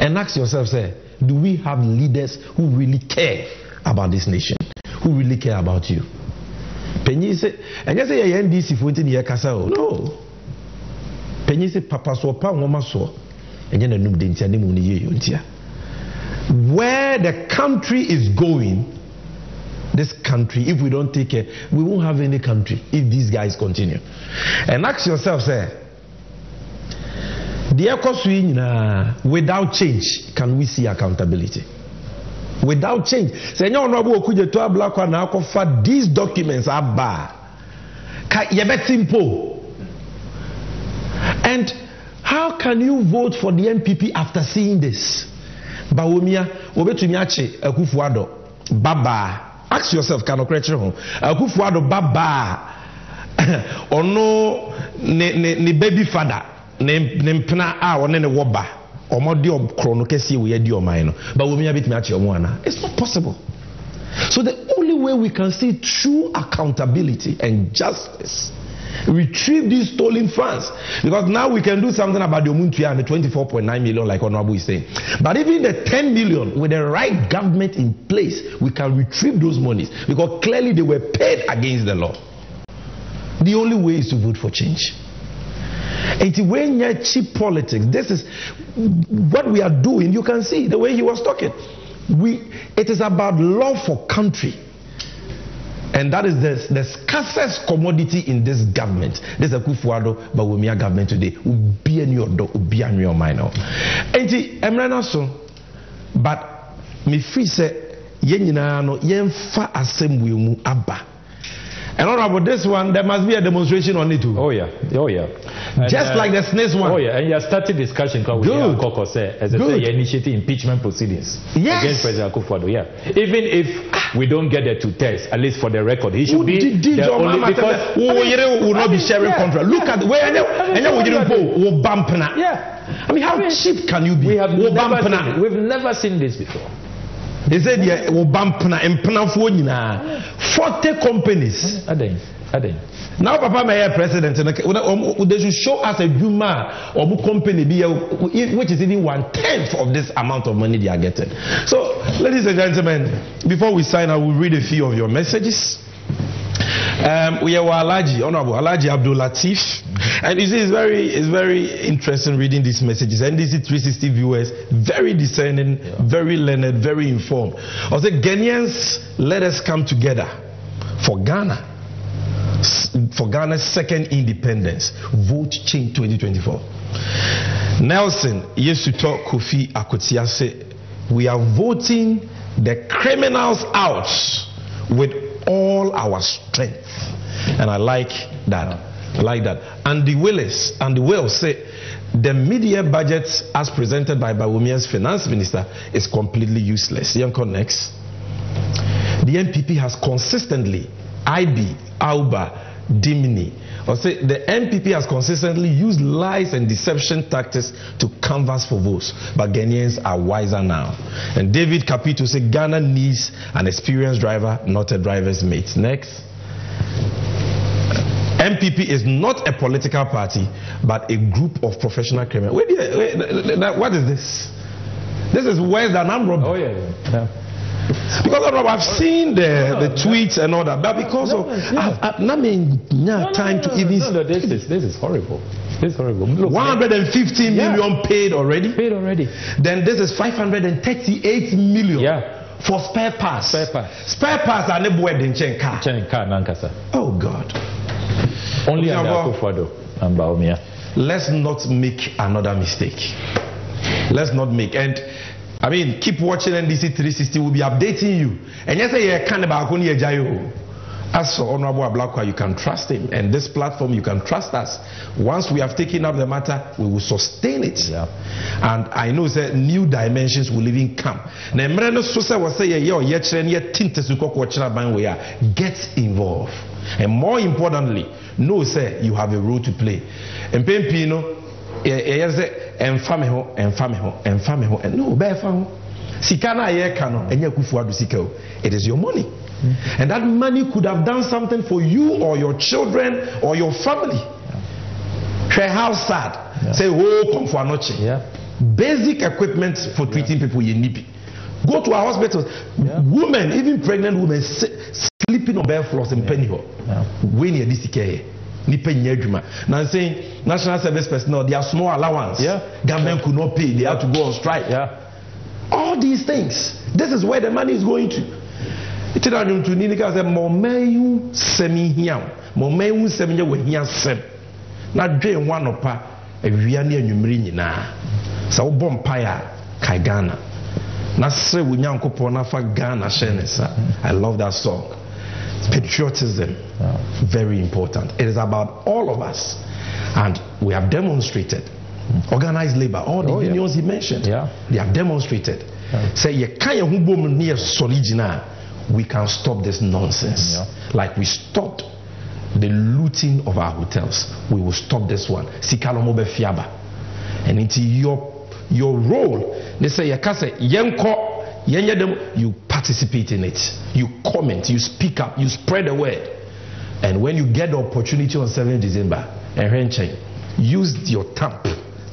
and ask yourself, say, do we have leaders who really care about this nation, who really care about you? Penny say, and you say, N D C for the Yakasa, no. Penny say, Papa so, Pamoma so, and then a new Dintia, Nimunia. Where the country is going, this country, if we don't take care, we won't have any country if these guys continue. And ask yourself, say, the economy, without change, can we see accountability? Without change. Senor Honorable Okudzeto Ablakwa na akofa, these documents are bad. Ka yebet simple. And how can you vote for the N P P after seeing this? Bawumia, obetumi ache Akufo-Addo baba. Ask yourself, can okreche ho? Akufo-Addo baba. Ono ne ne baby father. Nempna a one ne woba omodi okrono kesi we di omai but we bit me achi omo. It's not possible. So the only way we can see true accountability and justice, retrieve these stolen funds, because now we can do something about the Omuntia and the twenty-four point nine million like Honorable is saying, but even the ten million with the right government in place, we can retrieve those monies because clearly they were paid against the law. The only way is to vote for change. It's when you're cheap politics. This is what we are doing. You can see the way he was talking. We, it is about love for country. And that is the, the scarcest commodity in this government. This is Akufo-Addo Bawumia government today. Ubi and your door, ubi and your minor. And but me free say, yenina no, yen fa assembly mu abba. And all about this one, there must be a demonstration on it too. Oh yeah, oh yeah. And just uh, like the S N E S one. Oh yeah, and you are starting discussion because we are Kokose, as I say, you're initiating impeachment proceedings yes. against President Akufo-Addo. Yeah, even if we don't get the two tests, at least for the record, he should who be did, did the only because I mean, we will not I mean, be sharing yeah, contract. Look yeah. at where and then we didn't go. bump Yeah, I mean, how I mean, cheap can you be? We have never seen, we've never seen this before. They said yeah, forty companies. Now Papa Mayor President, they should show us a Juma or company which is even one tenth of this amount of money they are getting. So, ladies and gentlemen, before we sign, I will read a few of your messages. Um, we have Alaji, Honorable Alaji Abdul Latif, and you see, it's very, it's very interesting reading these messages. N D C three sixty viewers, very discerning, yeah. very learned, very informed. I say, Ghanaians, let us come together for Ghana, for Ghana's second independence. Vote change twenty twenty-four. Nelson Yesuto Kofi Akotia say, we are voting the criminals out with all our strength, and I like that. I like that. Andy Willis, Andy Wills say the media budget as presented by Bawumia's finance minister is completely useless. Young connects. The N P P has consistently, I B, Auba, Dimini, or say the N P P has consistently used lies and deception tactics to canvass for votes, but Ghanaians are wiser now. And David Capito said Ghana needs an experienced driver, not a driver's mate. Next. N P P is not a political party, but a group of professional criminals. Wait, wait, what is this? This is worse than armed robbery. Oh, yeah, yeah. yeah. Because of, I've seen the, the tweets and all that, but because no, no, of yeah. I've not mean yeah, no, time no, no, to even. No, no, no, this is this is horrible. This is horrible. Look, one hundred fifteen yeah. million paid already. Paid already. Then this is five hundred thirty-eight million. Yeah. For spare parts. Spare parts. Spare parts are never worth in Chenka. Chenka Nankasa. Oh God. Only under Akufo-Addo and Bawumia. Let's not make another mistake. Let's not make and. I mean, keep watching N D C three sixty. We'll be updating you. And yes, I can about Kuni Ejayo. As for Honorable Ablakwa, you can trust him. And this platform, you can trust us. Once we have taken up the matter, we will sustain it. Yeah. And I know that new dimensions will even come. Now, Mreno Sosa was saying, yo, yet, yet, tintes, you cook, watch, get involved. And more importantly, know, sir, you have a role to play. And Pen Pino, yes, and family, and family, and family, and no, bear family. Sikana, I cannot, and Yakufuadu Siko. It is your money. Mm-hmm. And that money could have done something for you or your children or your family. Yeah. How sad. Yeah. Say, oh, Komfo Anokye. Yeah. Basic equipment for treating yeah. people you need. Go to our hospitals. Yeah. Women, even pregnant women, sleeping on bare floors in yeah. Pennyho. When you're this care. Now saying national service personnel, they have small allowance. Yeah. Government yeah. could not pay, they yeah. have to go on strike. Yeah. All these things. This is where the money is going to. It turned out to Nika said, Momeyu Semihiam, Momeyu Semia with Hian Sem. Now, Jane one of a Vianney and Umrinina. So, Bompire, Kaigana. Now, say, we now go for Ghana Shenesa. I love that song. Patriotism, very important. It is about all of us, and we have demonstrated. Organized labor, all the oh, unions yeah. he mentioned, yeah. they have demonstrated. Say, you can't near Soligina. We can stop this nonsense. Yeah. Like we stopped the looting of our hotels, we will stop this one. Sikalomobe Fiaba, and into your your role. They say you can't say Yenko. You participate in it, you comment, you speak up, you spread the word. And when you get the opportunity on seventh of December, use your thump,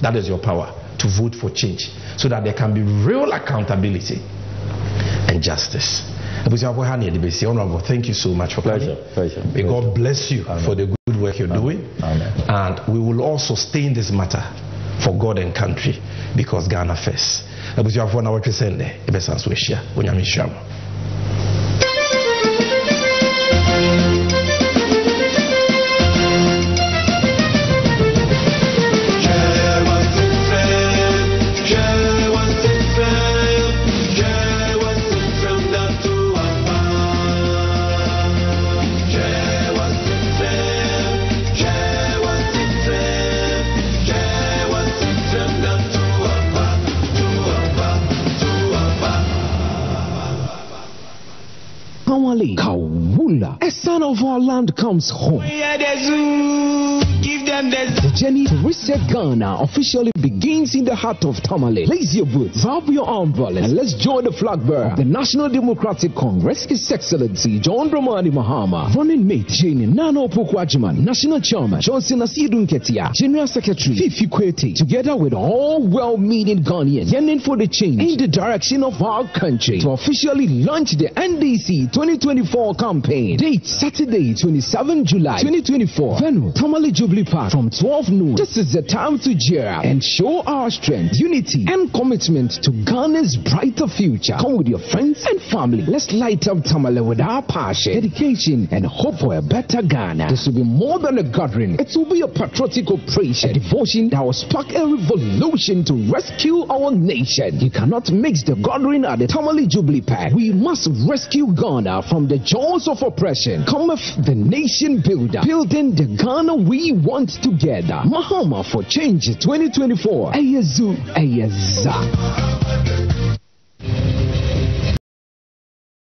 that is your power, to vote for change so that there can be real accountability and justice. Thank you so much for coming. Pleasure, pleasure. May God bless you Amen. For the good work you're Amen. Doing. Amen. And we will all sustain this matter for God and country, because Ghana first. Abusi afọ na wotwe sende ebe sanso ehia onyame hyiam. Kawula, a son of our land comes home. Give them this. The journey to reset Ghana officially begins in the heart of Tamale. Lace your boots, grab your umbrellas, and let's join the flag bearer of the National Democratic Congress, His Excellency John Dramani Mahama, running mate Jane Naana Opoku-Agyemang, National Chairman Johnson Asiedu Nketia, General Secretary Fiifi Kwetey, together with all well-meaning Ghanaians yearning for the change in the direction of our country, to officially launch the N D C twenty twenty-four campaign. Date Saturday, twenty-seventh of July twenty twenty-four. Venue Tamale Jubilee Park from twelve noon. This is the time to cheer and show our strength, unity, and commitment to Ghana's brighter future. Come with your friends and family. Let's light up Tamale with our passion, dedication, and hope for a better Ghana. This will be more than a gathering. It will be a patriotic operation, a devotion that will spark a revolution to rescue our nation. You cannot mix the gathering at the Tamale Jubilee Park. We must rescue Ghana from the jaws of oppression. Cometh the nation builder, building the Ghana we want. Want together. Mahama for Change twenty twenty-four. Ayazu Ayaza.